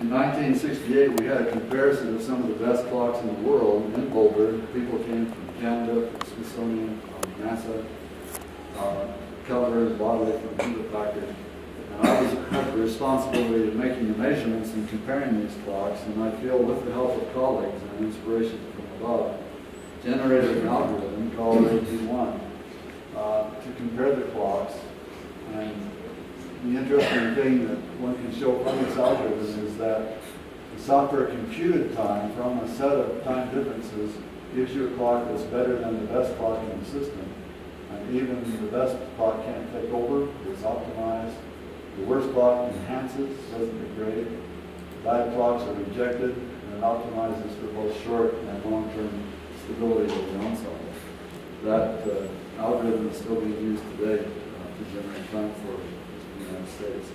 in nineteen sixty-eight, we had a comparison of some of the best clocks in the world in Boulder. People came from Canada, from Smithsonian, from NASA, uh, Keller, Bodley, from Hewlett Packard. And I was had the responsibility of making the measurements and comparing these clocks, and I feel with the help of colleagues and inspiration from above, generated an algorithm called A T one uh, to compare the clocks. And the interesting thing that one can show from this algorithm is that the software computed time from a set of time differences gives you a clock that's better than the best clock in the system. And even the best clock can't take over, it's optimized. The worst clock enhances, doesn't degrade. Bad clocks are rejected, and it optimizes for both short and long-term stability of the ensemble. That uh, algorithm is still being used today uh, to generate time for the United States.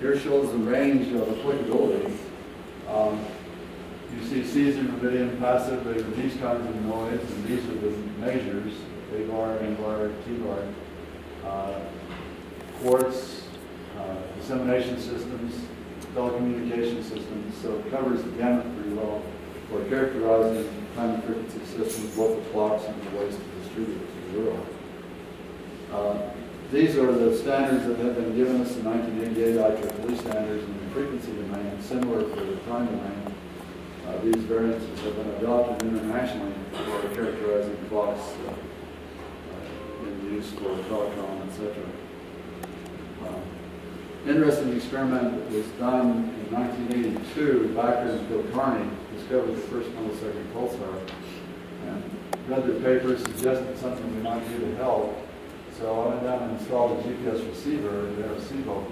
Here shows the range of applicability. Um, you see Caesar, Rubaiyat, passive, they were these kinds of noise, and these are the measures, A bar, N bar, T bar. Uh, quartz, uh, dissemination systems, telecommunication systems, so it covers the gamut pretty well for characterizing time frequency systems, local clocks, and the ways to distribute it to the world. Uh, these are the standards that have been given us in nineteen eighty-eight I E E E standards in the frequency domain, similar for the time domain. Uh, these variances have been adopted internationally for characterizing clocks uh, uh, in use for telecom, et cetera. Um, interesting experiment that was done in nineteen eighty-two. Backer and Kulkarni discovered the first millisecond pulsar, and read their paper, suggested something we might do to help. So I went down and installed a G P S receiver at Arecibo.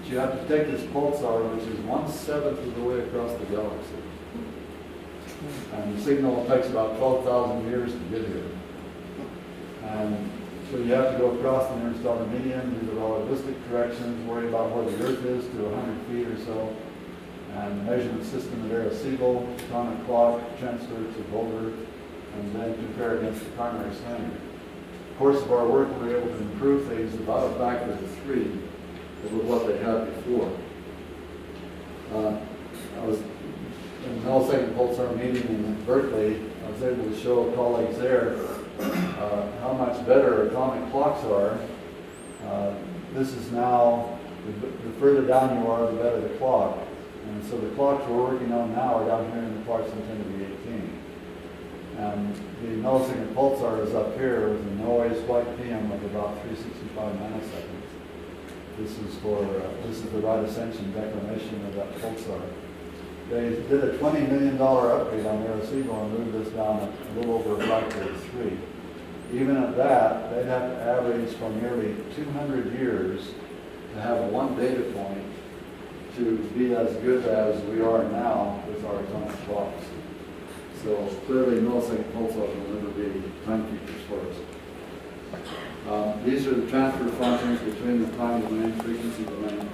But you have to take this pulsar, which is one seventh of the way across the galaxy, and the signal takes about twelve thousand years to get here. And so you have to go across and install the median, do the relativistic corrections, worry about where the Earth is to one hundred feet or so, and measure the system at Arecibo, atomic clock, transfer to Boulder, and then compare against the primary standard. Of course, of our work, we were able to improve things about a factor of three over what they had before. Uh, I was in the millisecond pulsar meeting in Berkeley. I was able to show colleagues there Uh, how much better atomic clocks are. Uh, this is now, the, the further down you are, the better the clock. And so the clocks we're working on now are down here in the parts in ten to the eighteen. And the millisecond pulsar is up here with a noise white P M of about three hundred sixty-five nanoseconds. This is for, uh, this is the right ascension declination of that pulsar. They did a twenty million dollar upgrade on Arecibo and moved this down a little over a factor of three. Even at that, they'd have to average from nearly two hundred years to have one data point to be as good as we are now with our atomic clocks. So clearly, millisecond pulsars will never be timekeepers for us. Um, these are the transfer functions between the time domain and frequency domain.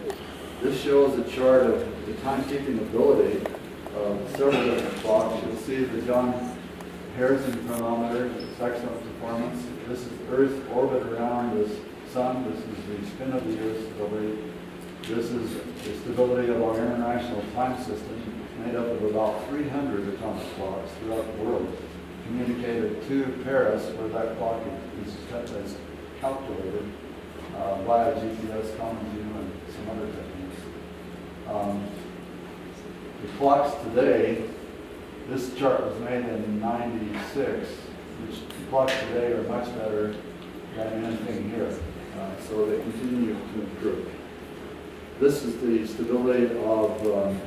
This shows a chart of the timekeeping ability of several different clocks. You'll see the John Harrison chronometer, its excellent performance. This is Earth's orbit around the sun. This is the spin of the Earth's stability. This is the stability of our international time system, made up of about three hundred atomic clocks throughout the world, communicated to Paris, where that clock is calculated uh, via G P S, common view, and some other techniques. Um, the clocks today, this chart was made in ninety-six, which the clocks today are much better than anything here. Uh, so they continue to improve. This is the stability of um,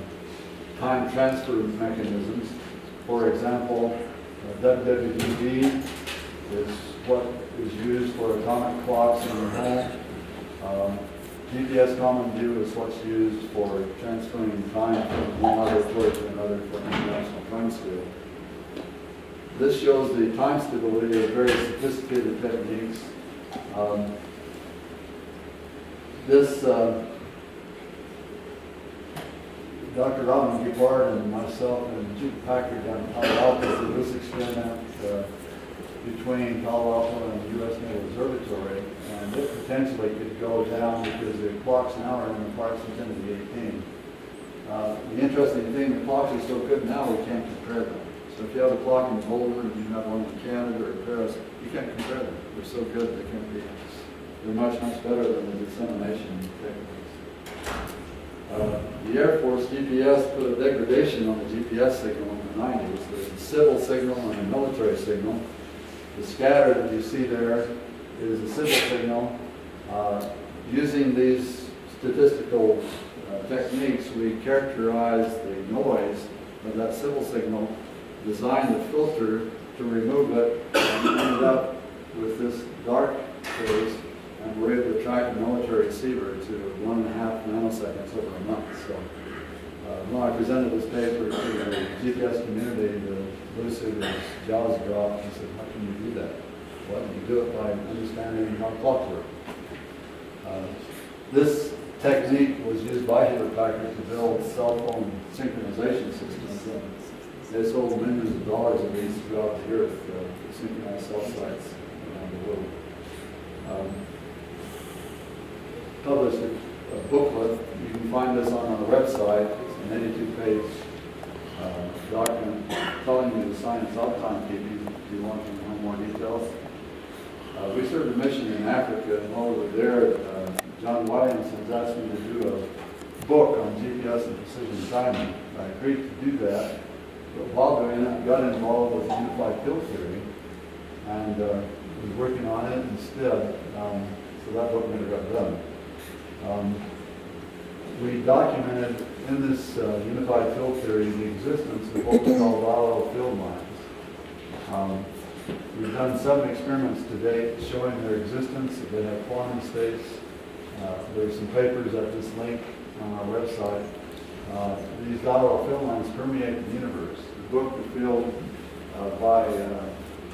time transfer mechanisms. For example, uh, W W D B is what is used for atomic clocks in the home. Um, G P S common view is what's used for transferring time from one laboratory to another for an international time scale. This shows the time stability of very sophisticated techniques. Um, this, uh, Doctor Robin Gibbard and myself and Hewlett Packard down in Palo Alto did this experiment uh, between Palo Alto and the U S Naval Observatory. And it potentially could go down because the clocks now are in the parts of ten to the eighteen. Uh, the interesting thing, the clocks are so good now we can't compare them. So if you have a clock in Boulder and you have one in Canada or Paris, you can't compare them. They're so good they can't be. They're much, much better than the dissemination techniques. Uh, the Air Force G P S put a degradation on the G P S signal in the nineties. There's a civil signal and a military signal. The scatter that you see there is a civil signal. Uh, using these statistical uh, techniques, we characterize the noise of that civil signal, design the filter to remove it, and end up with this dark phase, and we're able to track a military receiver to one and a half nanoseconds over a month. So uh, when I presented this paper to the G P S community, the Lucy was jaws dropped and said, how can you do that? Well, you do it by understanding how clocks work. Uh, this technique was used by Hewlett Packard to build cell phone synchronization systems. They sold millions of dollars of these throughout the earth to synchronize cell sites around the world. Um, published a, a booklet. You can find this on our website. It's an eighty-two page uh, document telling you the science of timekeeping if you want to know more details. Uh, we served a mission in Africa, and while we were there, uh, John Williamson's asked me to do a book on G P S and precision timing. I agreed to do that, but while doing it, got involved with unified field theory, and uh, was working on it instead, um, so that book never got done. Um, we documented in this uh, unified field theory the existence of what we call lateral field lines. Um, We've done seven experiments to date showing their existence. They have quantum states. Uh, there's some papers at this link on our website. Uh, these lateral field lines permeate the universe. The book, The Field, uh, by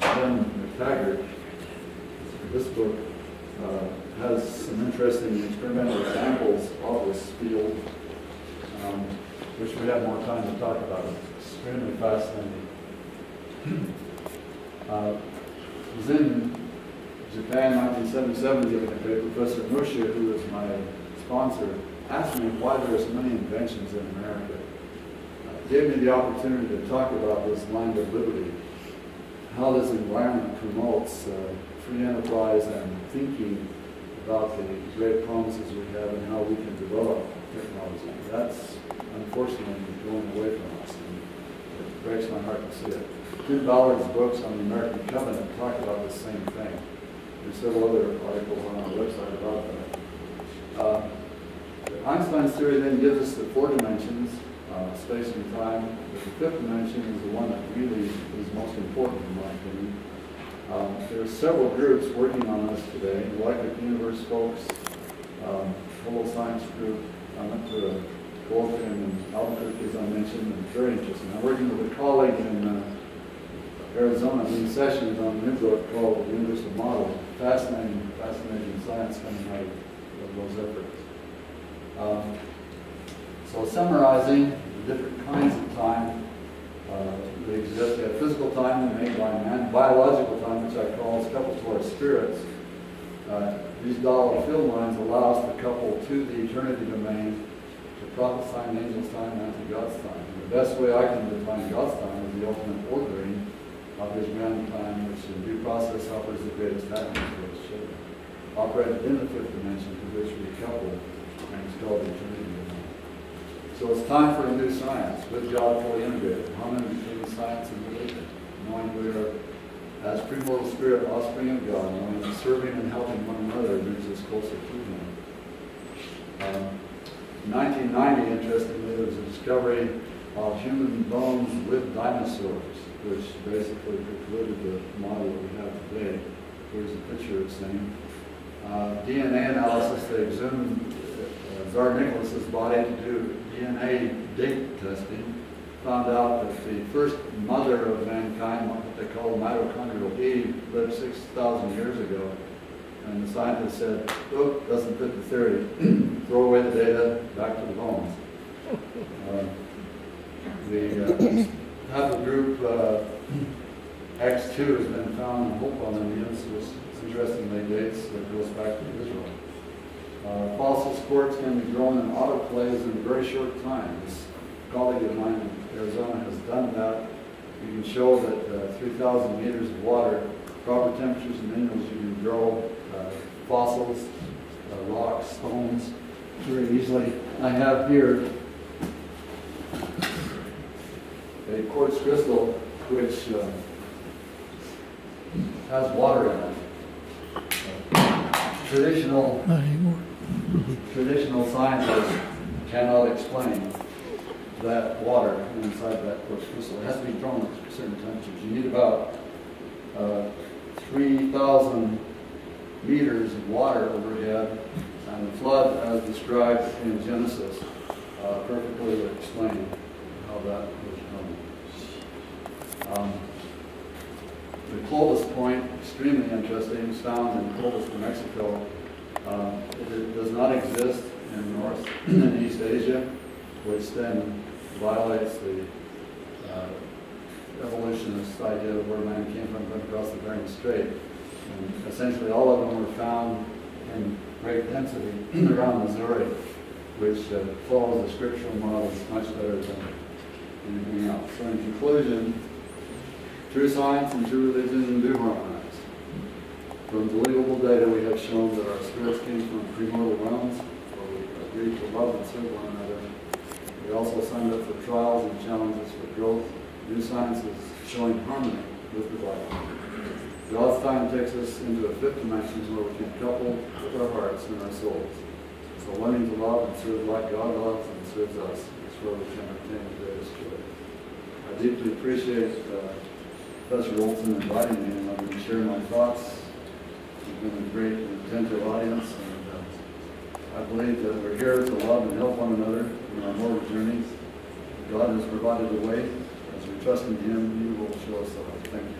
John uh, Harrison, this book uh, has some interesting experimental examples of this field, um, which we have more time to talk about. It's extremely fascinating. Uh, was in Japan nineteen seventy-seven giving a paper. Professor Mushia, who was my sponsor, asked me why there are so many inventions in America. Uh, gave me the opportunity to talk about this line of liberty, how this environment promotes uh, free enterprise and thinking about the great promises we have and how we can develop technology. That's unfortunately going away from us, and it breaks my heart to see it. Tim Ballard's books on the American Covenant talk about the same thing. There's several other articles on our website about that. Uh, Einstein's theory then gives us the four dimensions, uh, space and time. But the fifth dimension is the one that really is most important in my opinion. Um, there are several groups working on this today. The Electric Universe folks, um, Global Science Group. I went to a colloquium in Albuquerque, as I mentioned, and very interesting. I'm working with a colleague in uh, Arizona, doing sessions on a new book called The Universal Model. Fascinating, fascinating science coming out of those efforts. Um, so summarizing the different kinds of time uh, that exist. We have physical time made by man, biological time, which I call is coupled to our spirits. Uh, these lateral field lines allow us to couple to the eternity domain, to prophet's time, angel's time, and to God's time. And the best way I can define God's time is the ultimate ordering of his grand plan, which in due process offers the greatest happiness for his children, operated in the fifth dimension to which we couple, and it's called the eternity. So it's time for a new science, with God fully integrated, harmony between science and religion, knowing we are, as premortal spirit, offspring of God, knowing that serving and helping one another brings us closer to him. Um, in nineteen ninety, interestingly, there was a discovery of human bones with dinosaurs, which basically concluded the model that we have today. Here's a picture of the same. Uh, D N A analysis, they exhumed uh, Tsar Nicholas's body to do D N A date testing, found out that the first mother of mankind, what they call mitochondrial Eve, lived six thousand years ago. And the scientists said, oh, doesn't fit the theory. Throw away the data, back to the bones. Uh, the, uh, Half the group uh, X two has been found in Hope on the Indians, which interestingly dates that goes back to Israel. Uh, fossil sports can be grown in autoclaves in a very short time. This colleague of mine in Arizona has done that. You can show that uh, three thousand meters of water, proper temperatures and minerals, you can grow uh, fossils, uh, rocks, stones very easily. I have here a quartz crystal which uh, has water in it. Uh, traditional, Not anymore. traditional scientists cannot explain that water inside that quartz crystal. It has to be thrown at certain temperatures. You need about uh, three thousand meters of water overhead, and the flood, as described in Genesis, uh, perfectly explained how that. Um, the Clovis Point, extremely interesting, is found in Clovis, New Mexico. Um, it, it does not exist. in North and East Asia, which then violates the uh, evolutionist idea of where man came from across the Bering Strait. And essentially all of them were found in great density around Missouri, which uh, follows the scriptural models much better than anything else. So in conclusion, true science and true religion do harmonize. From believable data, we have shown that our spirits came from premortal realms, where we agreed to love and serve one another. We also signed up for trials and challenges for growth. New science is showing harmony with the Bible. God's time takes us into a fifth dimension where we can couple with our hearts and our souls. So learning to love and serve like God loves and serves us is where we can obtain the greatest joy. I deeply appreciate uh, Professor Olson inviting me, and I'm going to share my thoughts. You've been a great and attentive audience, and uh, I believe that we're here to love and help one another in our moral journeys. God has provided a way. As we trust in Him, He will show us all. Thank you.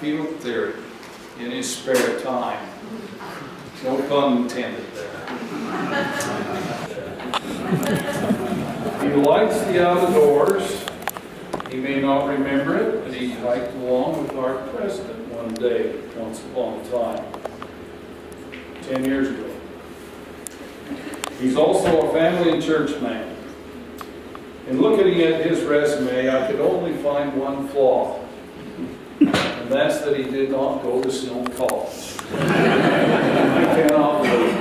Field theory in his spare time. No pun intended there. He likes the outdoors. He may not remember it, but he hiked along with our president one day, once upon a time, ten years ago. He's also a family and church man. In looking at his resume, I could only find one flaw. And that's that he did not go to Snow College. I cannot believe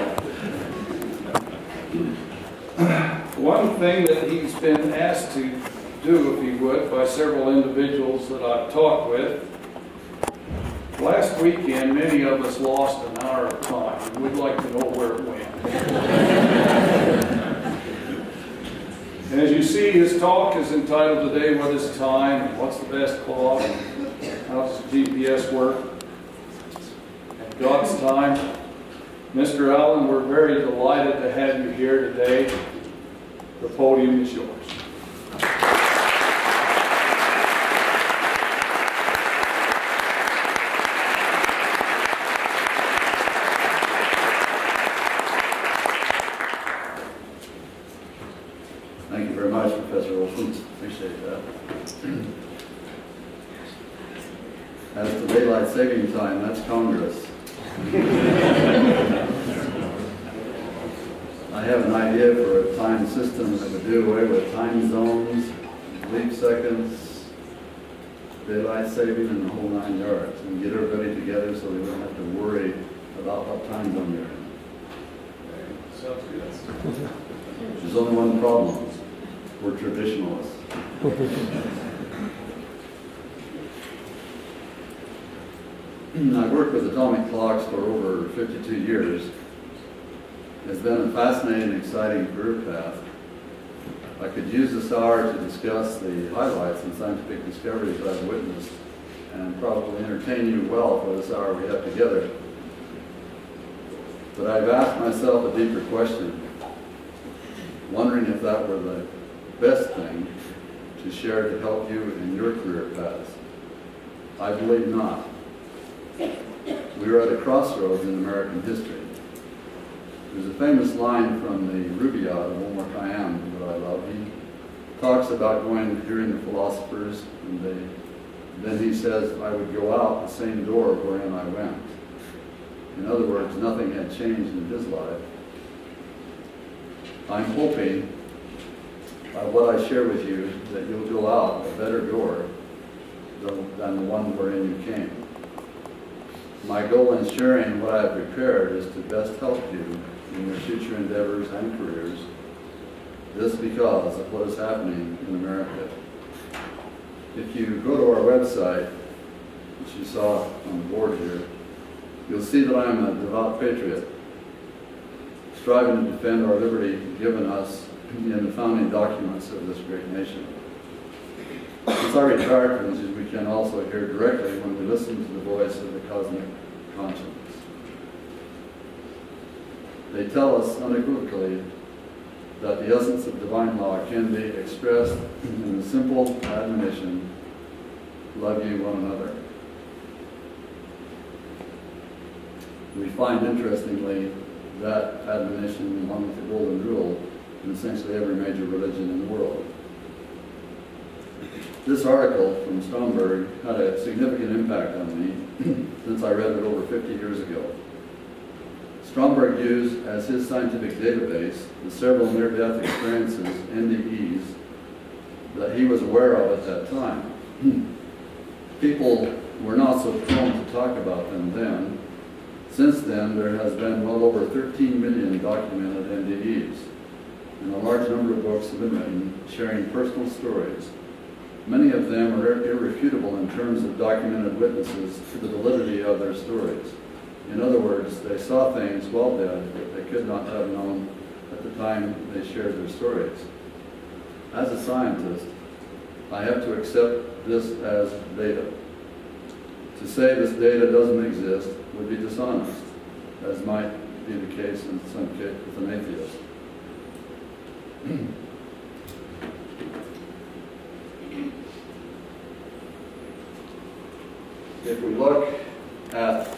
that. One thing that he's been asked to do, if he would, by several individuals that I've talked with, last weekend many of us lost an hour of time, and we'd like to know where it went. As you see, his talk is entitled today, What is Time, and What's the Best Clock? How does G P S work? At God's time. Mister Allan, we're very delighted to have you here today. The podium is yours. Thank you very much, Professor Olson. Appreciate that. As to daylight saving time, that's Congress. I have an idea for a time system that would do away with time zones, leap seconds, daylight saving, and the whole nine yards, and get everybody together so they don't have to worry about what time zone they're in. Sounds good. There's only one problem. We're traditionalists. I've worked with atomic clocks for over fifty-two years. It's been a fascinating and exciting career path. I could use this hour to discuss the highlights and scientific discoveries I've witnessed and probably entertain you well for this hour we have together. But I've asked myself a deeper question, wondering if that were the best thing to share to help you in your career paths. I believe not. We are at a crossroads in American history. There's a famous line from the Rubaiyat of Omar Khayyam that I love. He talks about going hearing the philosophers, and they, then he says, I would go out the same door wherein I went. In other words, nothing had changed in his life. I'm hoping by what I share with you that you'll go out a better door than the one wherein you came. My goal in sharing what I have prepared is to best help you in your future endeavors and careers, this because of what is happening in America. If you go to our website, which you saw on the board here, you'll see that I am a devout patriot. striving to defend our liberty given us in the founding documents of this great nation. Since I retired from these, we can also hear directly when we listen to the voice of the cosmic conscience. They tell us unequivocally that the essence of divine law can be expressed in the simple admonition, love ye one another. We find, interestingly, that admonition, along with the golden rule, in essentially every major religion in the world. This article from Stromberg had a significant impact on me since I read it over fifty years ago. Stromberg used as his scientific database the several near-death experiences, N D Es, that he was aware of at that time. People were not so prone to talk about them then. Since then, there has been well over thirteen million documented N D Es, and a large number of books have been written sharing personal stories. Many of them are irrefutable in terms of documented witnesses to the validity of their stories. In other words, they saw things while dead that they could not have known at the time they shared their stories. As a scientist, I have to accept this as data. To say this data doesn't exist would be dishonest, as might be the case in some case with an atheist. If we look at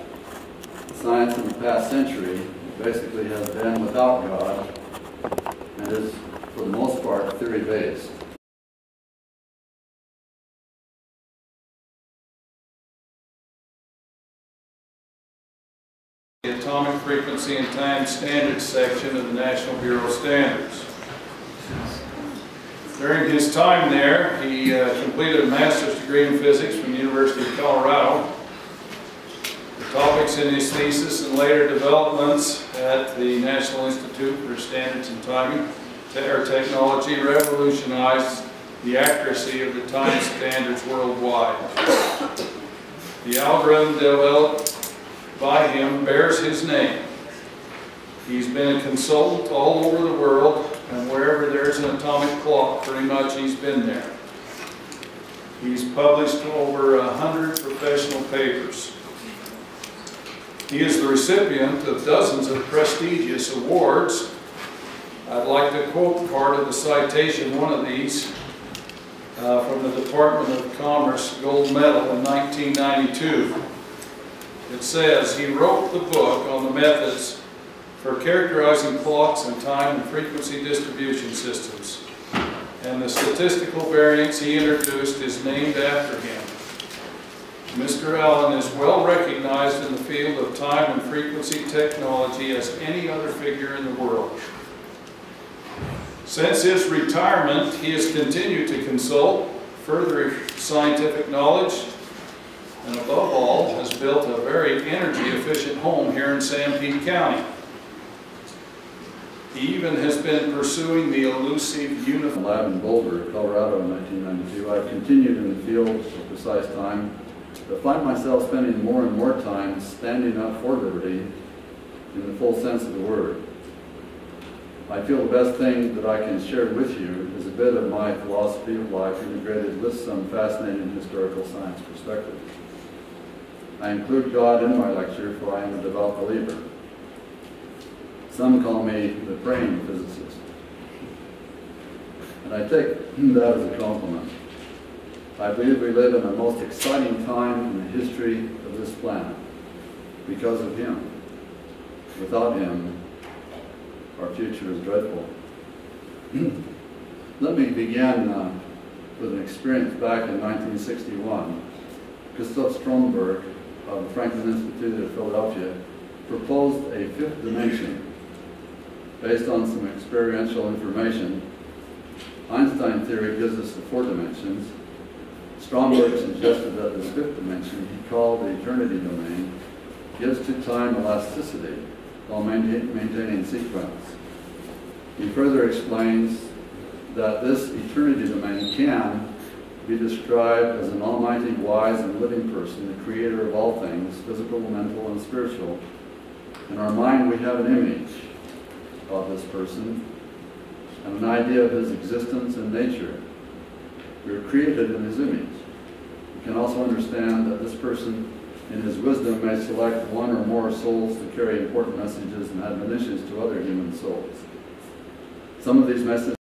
science in the past century, it basically has been without God and is, for the most part, theory-based. The Atomic Frequency and Time Standards section of the National Bureau of Standards. During his time there, he uh, completed a master's degree in physics from the University of Colorado. The topics in his thesis and later developments at the National Institute for Standards and Timing or Technology revolutionized the accuracy of the time standards worldwide. The algorithm developed by him bears his name. He's been a consultant all over the world, and wherever there's an atomic clock, pretty much he's been there. He's published over a hundred professional papers. He is the recipient of dozens of prestigious awards. I'd like to quote part of the citation, one of these, uh, from the Department of Commerce Gold Medal in nineteen ninety-two. It says, he wrote the book on the methods for characterizing clocks and time and frequency distribution systems. And the statistical variance he introduced is named after him. Mister Allan is well recognized in the field of time and frequency technology as any other figure in the world. Since his retirement, he has continued to consult, further scientific knowledge, and above all, has built a very energy-efficient home here in San Pete County. He even has been pursuing the elusive uniform. Lab in Boulder, Colorado in nineteen ninety-two, I've continued in the field at precise time, but find myself spending more and more time standing up for liberty in the full sense of the word. I feel the best thing that I can share with you is a bit of my philosophy of life integrated with some fascinating historical science perspective. I include God in my lecture, for I am a devout believer. Some call me the praying physicist, and I take that as a compliment. I believe we live in the most exciting time in the history of this planet because of him. Without him, our future is dreadful. Let me begin uh, with an experience back in nineteen sixty-one. Gustav Stromberg of the Franklin Institute of Philadelphia proposed a fifth dimension based on some experiential information. Einstein theory gives us the four dimensions. Stromberg suggested that this fifth dimension, he called the eternity domain, gives to time elasticity while maintain, maintaining sequence. He further explains that this eternity domain can be described as an almighty, wise, and living person, the creator of all things, physical, mental, and spiritual. In our mind, we have an image, of this person and an idea of his existence and nature. We are created in his image. We can also understand that this person, in his wisdom, may select one or more souls to carry important messages and admonitions to other human souls. Some of these messages